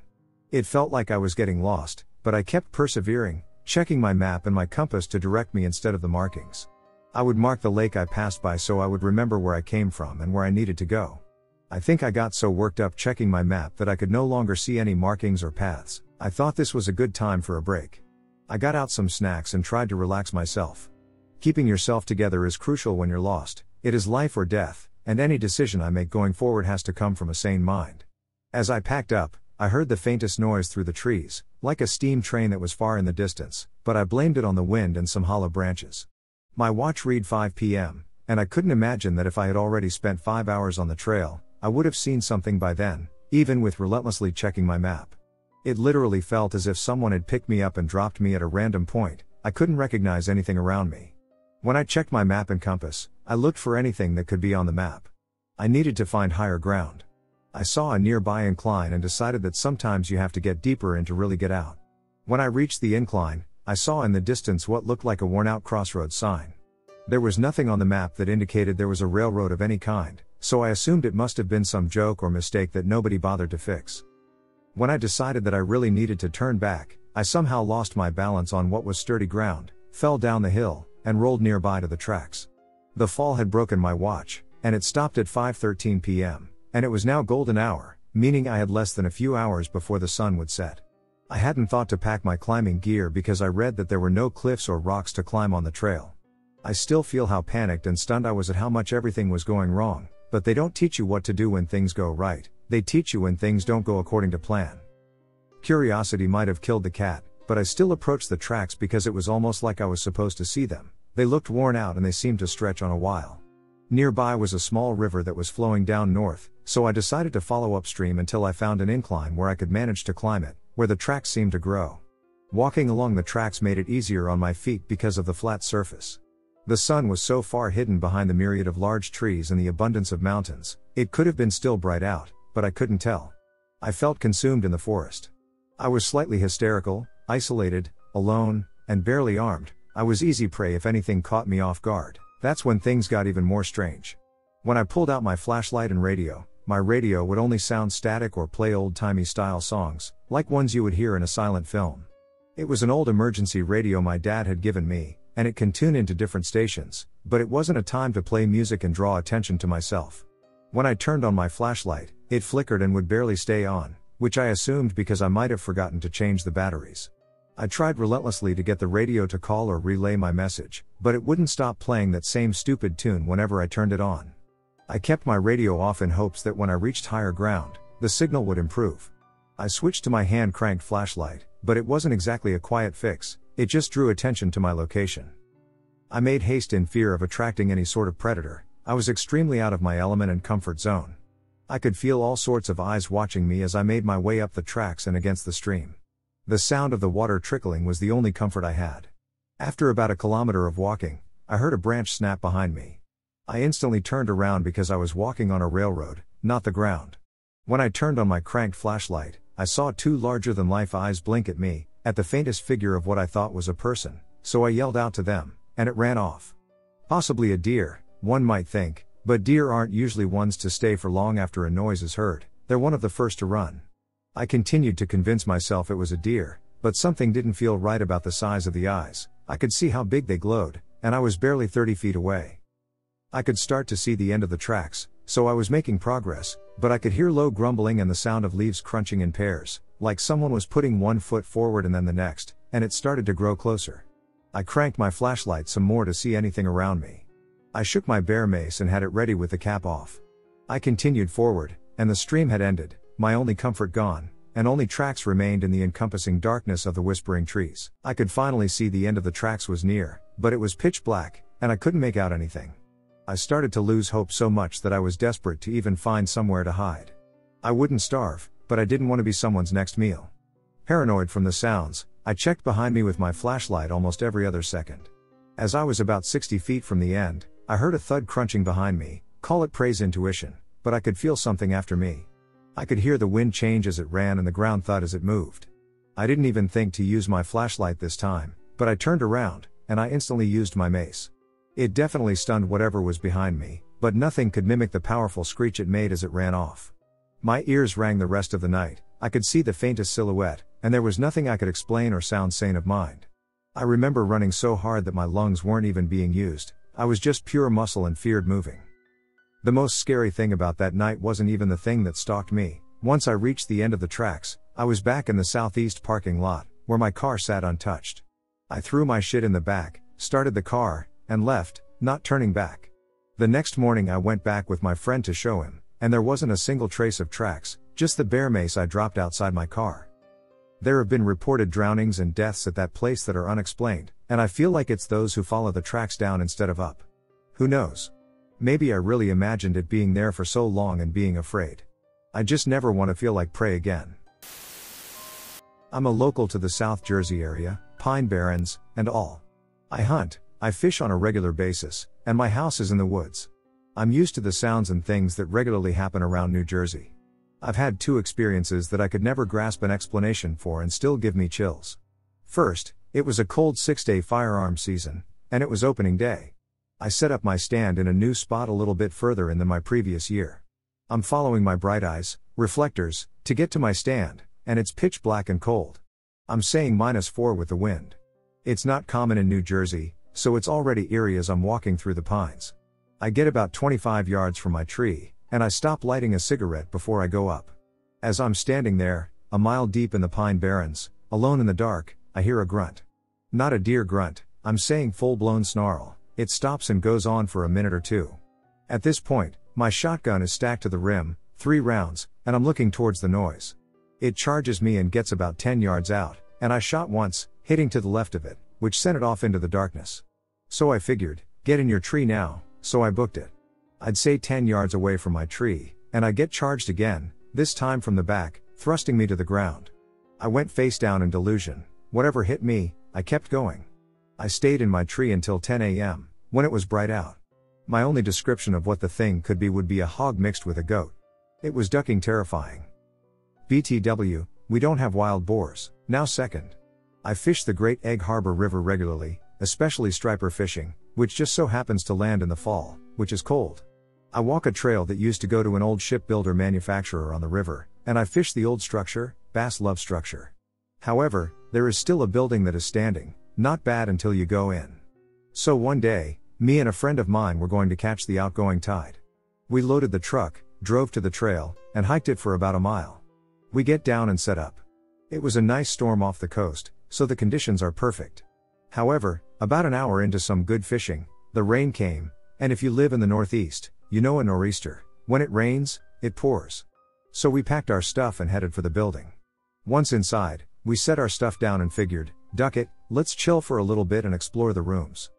It felt like I was getting lost, but I kept persevering, checking my map and my compass to direct me instead of the markings. I would mark the lake I passed by so I would remember where I came from and where I needed to go. I think I got so worked up checking my map that I could no longer see any markings or paths. I thought this was a good time for a break. I got out some snacks and tried to relax myself. Keeping yourself together is crucial when you're lost. It is life or death, and any decision I make going forward has to come from a sane mind. As I packed up, I heard the faintest noise through the trees, like a steam train that was far in the distance, but I blamed it on the wind and some hollow branches. My watch read five p m, and I couldn't imagine that if I had already spent five hours on the trail, I would have seen something by then, even with relentlessly checking my map. It literally felt as if someone had picked me up and dropped me at a random point. I couldn't recognize anything around me. When I checked my map and compass, I looked for anything that could be on the map. I needed to find higher ground. I saw a nearby incline and decided that sometimes you have to get deeper in to really get out. When I reached the incline, I saw in the distance what looked like a worn-out crossroads sign. There was nothing on the map that indicated there was a railroad of any kind, so I assumed it must have been some joke or mistake that nobody bothered to fix. When I decided that I really needed to turn back, I somehow lost my balance on what was sturdy ground, fell down the hill, and rolled nearby to the tracks. The fall had broken my watch, and it stopped at five thirteen p m, and it was now golden hour, meaning I had less than a few hours before the sun would set. I hadn't thought to pack my climbing gear because I read that there were no cliffs or rocks to climb on the trail. I still feel how panicked and stunned I was at how much everything was going wrong, but they don't teach you what to do when things go right, they teach you when things don't go according to plan. Curiosity might have killed the cat, but I still approached the tracks because it was almost like I was supposed to see them. They looked worn out and they seemed to stretch on a while. Nearby was a small river that was flowing down north, so I decided to follow upstream until I found an incline where I could manage to climb it, where the tracks seemed to grow. Walking along the tracks made it easier on my feet because of the flat surface. The sun was so far hidden behind the myriad of large trees and the abundance of mountains, it could have been still bright out, but I couldn't tell. I felt consumed in the forest. I was slightly hysterical, isolated, alone, and barely armed. I was easy prey if anything caught me off guard. That's when things got even more strange. When I pulled out my flashlight and radio, my radio would only sound static or play old-timey style songs, like ones you would hear in a silent film. It was an old emergency radio my dad had given me, and it can tune into different stations, but it wasn't a time to play music and draw attention to myself. When I turned on my flashlight, it flickered and would barely stay on, which I assumed because I might have forgotten to change the batteries. I tried relentlessly to get the radio to call or relay my message, but it wouldn't stop playing that same stupid tune whenever I turned it on. I kept my radio off in hopes that when I reached higher ground, the signal would improve. I switched to my hand-cranked flashlight, but it wasn't exactly a quiet fix, it just drew attention to my location. I made haste in fear of attracting any sort of predator. I was extremely out of my element and comfort zone. I could feel all sorts of eyes watching me as I made my way up the tracks and against the stream. The sound of the water trickling was the only comfort I had. After about a kilometer of walking, I heard a branch snap behind me. I instantly turned around because I was walking on a railroad, not the ground. When I turned on my cranked flashlight, I saw two larger-than-life eyes blink at me, at the faintest figure of what I thought was a person, so I yelled out to them, and it ran off. Possibly a deer, one might think, but deer aren't usually ones to stay for long after a noise is heard, they're one of the first to run. I continued to convince myself it was a deer, but something didn't feel right about the size of the eyes. I could see how big they glowed, and I was barely thirty feet away. I could start to see the end of the tracks, so I was making progress, but I could hear low grumbling and the sound of leaves crunching in pairs, like someone was putting one foot forward and then the next, and it started to grow closer. I cranked my flashlight some more to see anything around me. I shook my bear mace and had it ready with the cap off. I continued forward, and the stream had ended. My only comfort gone, and only tracks remained in the encompassing darkness of the whispering trees. I could finally see the end of the tracks was near, but it was pitch black, and I couldn't make out anything. I started to lose hope so much that I was desperate to even find somewhere to hide. I wouldn't starve, but I didn't want to be someone's next meal. Paranoid from the sounds, I checked behind me with my flashlight almost every other second. As I was about sixty feet from the end, I heard a thud crunching behind me, call it praise intuition, but I could feel something after me. I could hear the wind change as it ran and the ground thud as it moved. I didn't even think to use my flashlight this time, but I turned around, and I instantly used my mace. It definitely stunned whatever was behind me, but nothing could mimic the powerful screech it made as it ran off. My ears rang the rest of the night, I could see the faintest silhouette, and there was nothing I could explain or sound sane of mind. I remember running so hard that my lungs weren't even being used, I was just pure muscle and feared moving. The most scary thing about that night wasn't even the thing that stalked me. Once I reached the end of the tracks, I was back in the southeast parking lot, where my car sat untouched. I threw my shit in the back, started the car, and left, not turning back. The next morning I went back with my friend to show him, and there wasn't a single trace of tracks, just the bear mace I dropped outside my car. There have been reported drownings and deaths at that place that are unexplained, and I feel like it's those who follow the tracks down instead of up. Who knows? Maybe I really imagined it being there for so long and being afraid. I just never want to feel like prey again. I'm a local to the South Jersey area, Pine Barrens, and all. I hunt, I fish on a regular basis, and my house is in the woods. I'm used to the sounds and things that regularly happen around New Jersey. I've had two experiences that I could never grasp an explanation for and still give me chills. First, it was a cold six-day firearm season, and it was opening day. I set up my stand in a new spot a little bit further in than my previous year. I'm following my bright eyes, reflectors, to get to my stand, and it's pitch black and cold. I'm saying minus four with the wind. It's not common in New Jersey, so it's already eerie as I'm walking through the pines. I get about twenty-five yards from my tree, and I stop lighting a cigarette before I go up. As I'm standing there, a mile deep in the Pine Barrens, alone in the dark, I hear a grunt. Not a deer grunt, I'm saying full-blown snarl. It stops and goes on for a minute or two. At this point, my shotgun is stacked to the rim, three rounds, and I'm looking towards the noise. It charges me and gets about ten yards out, and I shot once, hitting to the left of it, which sent it off into the darkness. So I figured, get in your tree now, so I booked it. I'd say ten yards away from my tree, and I get charged again, this time from the back, thrusting me to the ground. I went face down in delusion. Whatever hit me, I kept going. I stayed in my tree until ten a m, when it was bright out. My only description of what the thing could be would be a hog mixed with a goat. It was ducking terrifying. B T W, we don't have wild boars. Now second. I fish the Great Egg Harbor River regularly, especially striper fishing, which just so happens to land in the fall, which is cold. I walk a trail that used to go to an old shipbuilder manufacturer on the river, and I fish the old structure, Bass Love Structure. However, there is still a building that is standing, not bad until you go in. So one day, me and a friend of mine were going to catch the outgoing tide. We loaded the truck, drove to the trail, and hiked it for about a mile. We get down and set up. It was a nice storm off the coast, so the conditions are perfect. However, about an hour into some good fishing, the rain came, and if you live in the Northeast, you know a nor'easter. When it rains, it pours. So we packed our stuff and headed for the building. Once inside, we set our stuff down and figured, duck it, let's chill for a little bit and explore the rooms.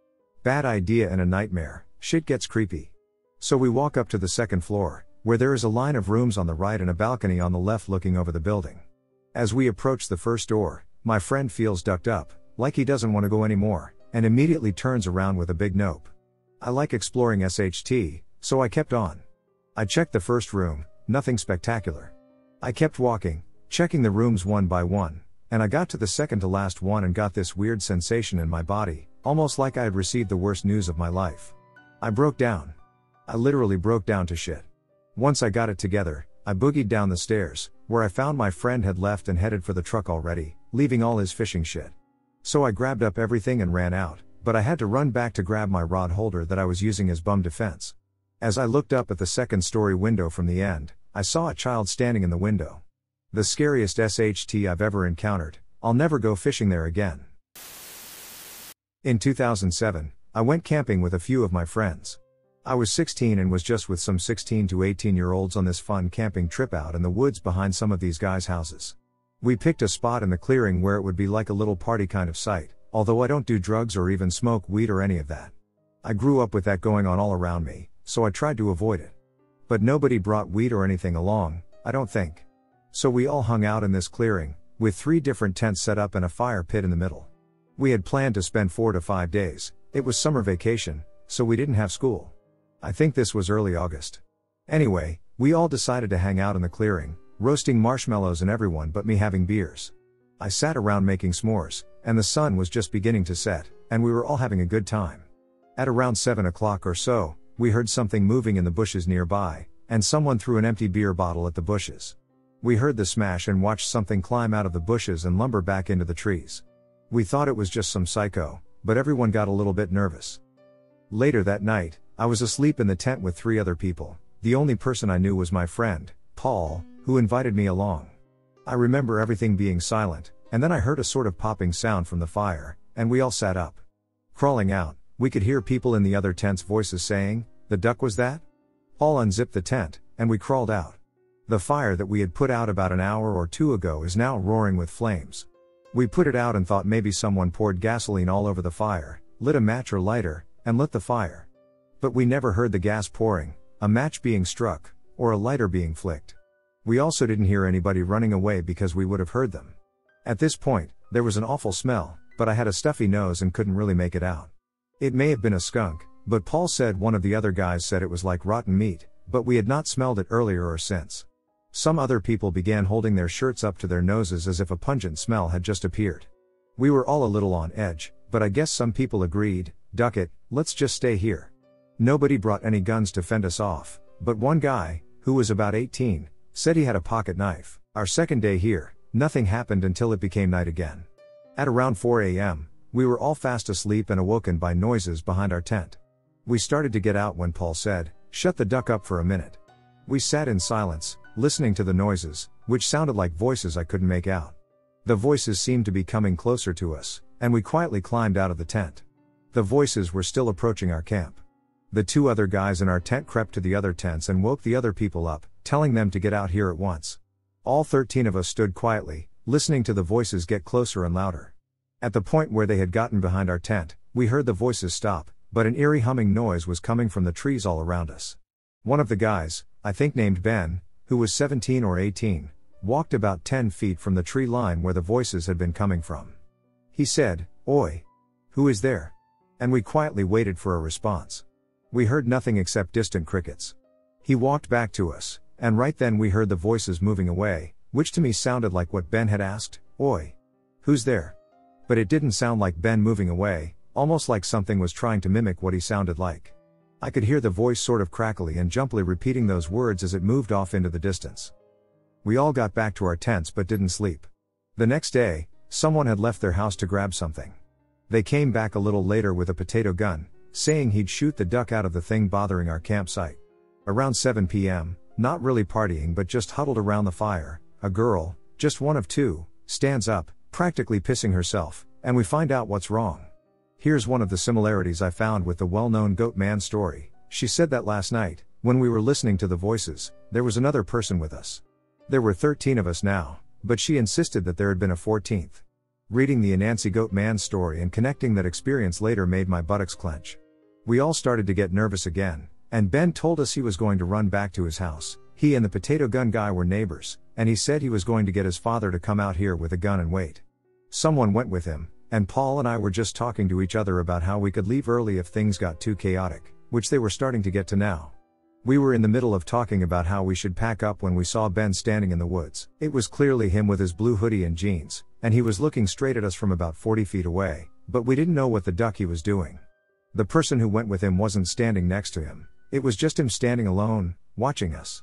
Bad idea and a nightmare, shit gets creepy. So we walk up to the second floor, where there is a line of rooms on the right and a balcony on the left looking over the building. As we approach the first door, my friend feels ducked up, like he doesn't want to go anymore, and immediately turns around with a big nope. I like exploring S H T, so I kept on. I checked the first room, nothing spectacular. I kept walking, checking the rooms one by one, and I got to the second to last one and got this weird sensation in my body, almost like I had received the worst news of my life. I broke down. I literally broke down to shit. Once I got it together, I boogied down the stairs, where I found my friend had left and headed for the truck already, leaving all his fishing shit. So I grabbed up everything and ran out, but I had to run back to grab my rod holder that I was using as bum defense. As I looked up at the second story window from the end, I saw a child standing in the window. The scariest S H T I've ever encountered. I'll never go fishing there again. In two thousand seven, I went camping with a few of my friends. I was sixteen and was just with some sixteen to eighteen year olds on this fun camping trip out in the woods behind some of these guys' houses. We picked a spot in the clearing where it would be like a little party kind of site, although I don't do drugs or even smoke weed or any of that. I grew up with that going on all around me, so I tried to avoid it. But nobody brought weed or anything along, I don't think. So we all hung out in this clearing, with three different tents set up and a fire pit in the middle. We had planned to spend four to five days, it was summer vacation, so we didn't have school. I think this was early August. Anyway, we all decided to hang out in the clearing, roasting marshmallows and everyone but me having beers. I sat around making s'mores, and the sun was just beginning to set, and we were all having a good time. At around seven o'clock or so, we heard something moving in the bushes nearby, and someone threw an empty beer bottle at the bushes. We heard the smash and watched something climb out of the bushes and lumber back into the trees. We thought it was just some psycho, but everyone got a little bit nervous. Later that night, I was asleep in the tent with three other people. The only person I knew was my friend, Paul, who invited me along. I remember everything being silent, and then I heard a sort of popping sound from the fire, and we all sat up. Crawling out, we could hear people in the other tent's voices saying, "The duck was that?" Paul unzipped the tent, and we crawled out. The fire that we had put out about an hour or two ago is now roaring with flames. We put it out and thought maybe someone poured gasoline all over the fire, lit a match or lighter, and lit the fire. But we never heard the gas pouring, a match being struck, or a lighter being flicked. We also didn't hear anybody running away because we would have heard them. At this point, there was an awful smell, but I had a stuffy nose and couldn't really make it out. It may have been a skunk, but Paul said one of the other guys said it was like rotten meat, but we had not smelled it earlier or since. Some other people began holding their shirts up to their noses as if a pungent smell had just appeared. We were all a little on edge, but I guess some people agreed, "Duck it, let's just stay here." Nobody brought any guns to fend us off, but one guy, who was about eighteen, said he had a pocket knife. Our second day here, nothing happened until it became night again. At around four a m, we were all fast asleep and awoken by noises behind our tent. We started to get out when Paul said, "Shut the duck up for a minute." We sat in silence, listening to the noises, which sounded like voices I couldn't make out. The voices seemed to be coming closer to us, and we quietly climbed out of the tent. The voices were still approaching our camp. The two other guys in our tent crept to the other tents and woke the other people up, telling them to get out here at once. All thirteen of us stood quietly, listening to the voices get closer and louder. At the point where they had gotten behind our tent, we heard the voices stop, but an eerie humming noise was coming from the trees all around us. One of the guys, I think named Ben, who was seventeen or eighteen, walked about ten feet from the tree line where the voices had been coming from. He said, "Oi! Who is there?" And we quietly waited for a response. We heard nothing except distant crickets. He walked back to us, and right then we heard the voices moving away, which to me sounded like what Ben had asked, "Oi! Who's there?" But it didn't sound like Ben moving away, almost like something was trying to mimic what he sounded like. I could hear the voice sort of crackly and jumply repeating those words as it moved off into the distance. We all got back to our tents but didn't sleep. The next day, someone had left their house to grab something. They came back a little later with a potato gun, saying he'd shoot the duck out of the thing bothering our campsite. Around seven p m, not really partying but just huddled around the fire, a girl, just one of two, stands up, practically pissing herself, and we find out what's wrong. Here's one of the similarities I found with the well-known goat man story. She said that last night, when we were listening to the voices, there was another person with us. There were thirteen of us now, but she insisted that there had been a fourteenth. Reading the Anansi goat man story and connecting that experience later made my buttocks clench. We all started to get nervous again, and Ben told us he was going to run back to his house. He and the potato gun guy were neighbors, and he said he was going to get his father to come out here with a gun and wait. Someone went with him, and Paul and I were just talking to each other about how we could leave early if things got too chaotic, which they were starting to get to now. We were in the middle of talking about how we should pack up when we saw Ben standing in the woods. It was clearly him with his blue hoodie and jeans, and he was looking straight at us from about forty feet away, but we didn't know what the duck he was doing. The person who went with him wasn't standing next to him, it was just him standing alone, watching us.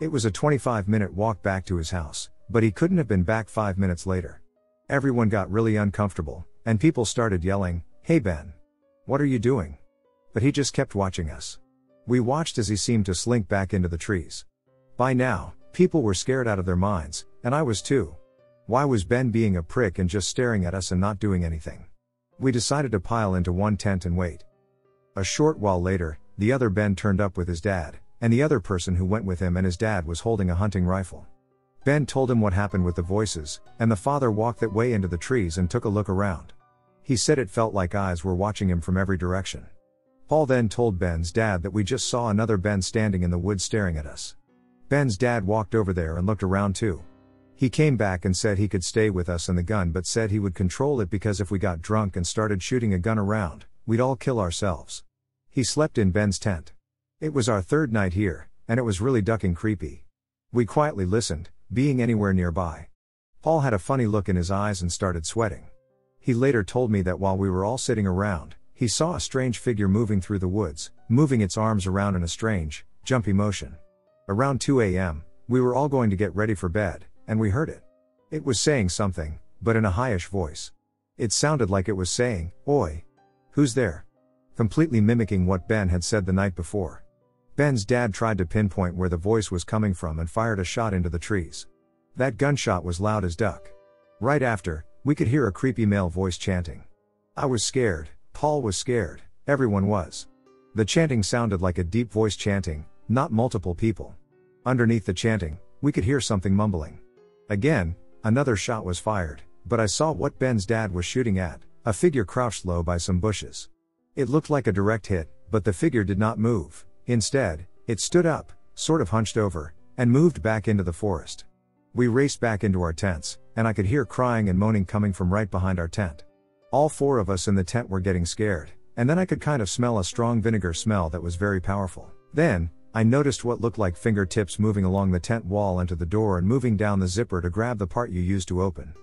It was a twenty-five minute walk back to his house, but he couldn't have been back five minutes later. Everyone got really uncomfortable, and people started yelling, "Hey Ben! What are you doing?" But he just kept watching us. We watched as he seemed to slink back into the trees. By now, people were scared out of their minds, and I was too. Why was Ben being a prick and just staring at us and not doing anything? We decided to pile into one tent and wait. A short while later, the other Ben turned up with his dad, and the other person who went with him and his dad was holding a hunting rifle. Ben told him what happened with the voices, and the father walked that way into the trees and took a look around. He said it felt like eyes were watching him from every direction. Paul then told Ben's dad that we just saw another Ben standing in the woods staring at us. Ben's dad walked over there and looked around too. He came back and said he could stay with us and the gun but said he would control it because if we got drunk and started shooting a gun around, we'd all kill ourselves. He slept in Ben's tent. It was our third night here, and it was really ducking creepy. We quietly listened, being anywhere nearby. Paul had a funny look in his eyes and started sweating. He later told me that while we were all sitting around, he saw a strange figure moving through the woods, moving its arms around in a strange, jumpy motion. Around two a m, we were all going to get ready for bed, and we heard it. It was saying something, but in a highish voice. It sounded like it was saying, "Oi! Who's there?" Completely mimicking what Ben had said the night before. Ben's dad tried to pinpoint where the voice was coming from and fired a shot into the trees. That gunshot was loud as duck. Right after, we could hear a creepy male voice chanting. I was scared, Paul was scared, everyone was. The chanting sounded like a deep voice chanting, not multiple people. Underneath the chanting, we could hear something mumbling. Again, another shot was fired, but I saw what Ben's dad was shooting at, a figure crouched low by some bushes. It looked like a direct hit, but the figure did not move. Instead, it stood up, sort of hunched over, and moved back into the forest. We raced back into our tents, and I could hear crying and moaning coming from right behind our tent. All four of us in the tent were getting scared, and then I could kind of smell a strong vinegar smell that was very powerful. Then, I noticed what looked like fingertips moving along the tent wall into the door and moving down the zipper to grab the part you used to open.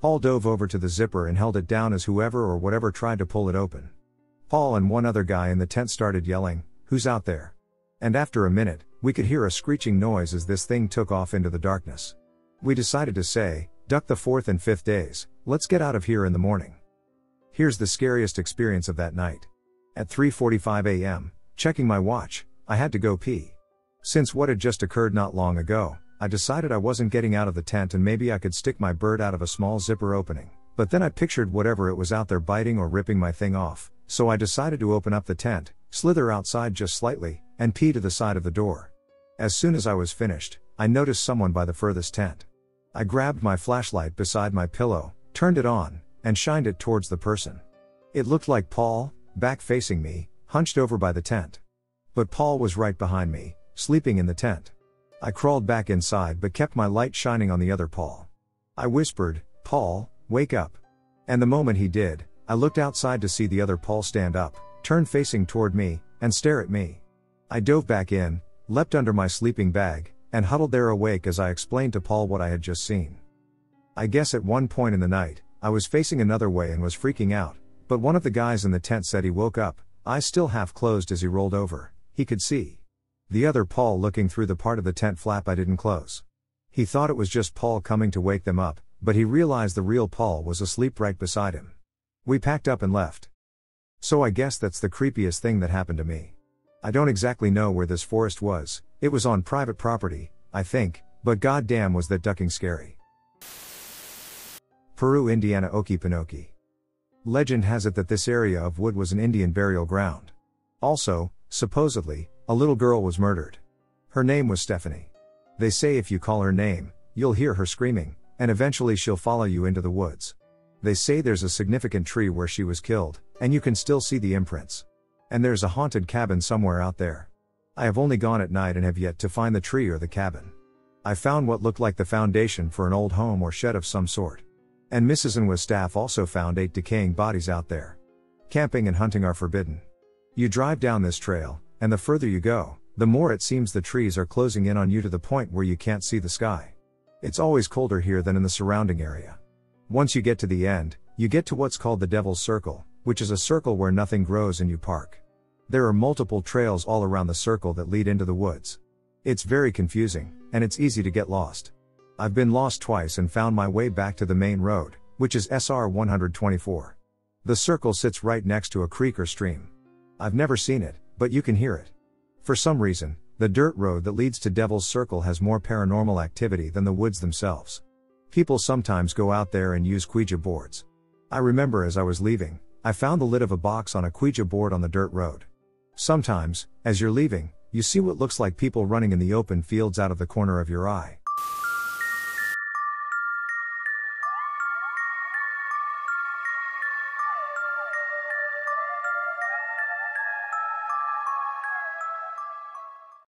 Paul dove over to the zipper and held it down as whoever or whatever tried to pull it open. Paul and one other guy in the tent started yelling, "Who's out there?" And after a minute, we could hear a screeching noise as this thing took off into the darkness. We decided to say, duck the fourth and fifth days, let's get out of here in the morning. Here's the scariest experience of that night. At three forty-five a m, checking my watch, I had to go pee. Since what had just occurred not long ago, I decided I wasn't getting out of the tent and maybe I could stick my bird out of a small zipper opening, but then I pictured whatever it was out there biting or ripping my thing off. So I decided to open up the tent, slither outside just slightly, and pee to the side of the door. As soon as I was finished, I noticed someone by the furthest tent. I grabbed my flashlight beside my pillow, turned it on, and shined it towards the person. It looked like Paul, back facing me, hunched over by the tent. But Paul was right behind me, sleeping in the tent. I crawled back inside but kept my light shining on the other Paul. I whispered, "Paul, wake up." And the moment he did, I looked outside to see the other Paul stand up, turn facing toward me, and stare at me. I dove back in, leapt under my sleeping bag, and huddled there awake as I explained to Paul what I had just seen. I guess at one point in the night, I was facing another way and was freaking out, but one of the guys in the tent said he woke up, eyes still half closed as he rolled over, he could see the other Paul looking through the part of the tent flap I didn't close. He thought it was just Paul coming to wake them up, but he realized the real Paul was asleep right beside him. We packed up and left. So I guess that's the creepiest thing that happened to me. I don't exactly know where this forest was, it was on private property, I think, but goddamn was that ducking scary. Peru, Indiana, Okeepanoke. Legend has it that this area of wood was an Indian burial ground. Also, supposedly, a little girl was murdered. Her name was Stephanie. They say if you call her name, you'll hear her screaming, and eventually she'll follow you into the woods. They say there's a significant tree where she was killed, and you can still see the imprints. And there's a haunted cabin somewhere out there. I have only gone at night and have yet to find the tree or the cabin. I found what looked like the foundation for an old home or shed of some sort. And Missus Inwa's staff also found eight decaying bodies out there. Camping and hunting are forbidden. You drive down this trail, and the further you go, the more it seems the trees are closing in on you to the point where you can't see the sky. It's always colder here than in the surrounding area. Once you get to the end, you get to what's called the Devil's Circle, which is a circle where nothing grows and you park. There are multiple trails all around the circle that lead into the woods. It's very confusing, and it's easy to get lost. I've been lost twice and found my way back to the main road, which is S R one twenty-four. The circle sits right next to a creek or stream. I've never seen it, but you can hear it. For some reason, the dirt road that leads to Devil's Circle has more paranormal activity than the woods themselves. People sometimes go out there and use Ouija boards. I remember as I was leaving, I found the lid of a box on a Ouija board on the dirt road. Sometimes, as you're leaving, you see what looks like people running in the open fields out of the corner of your eye.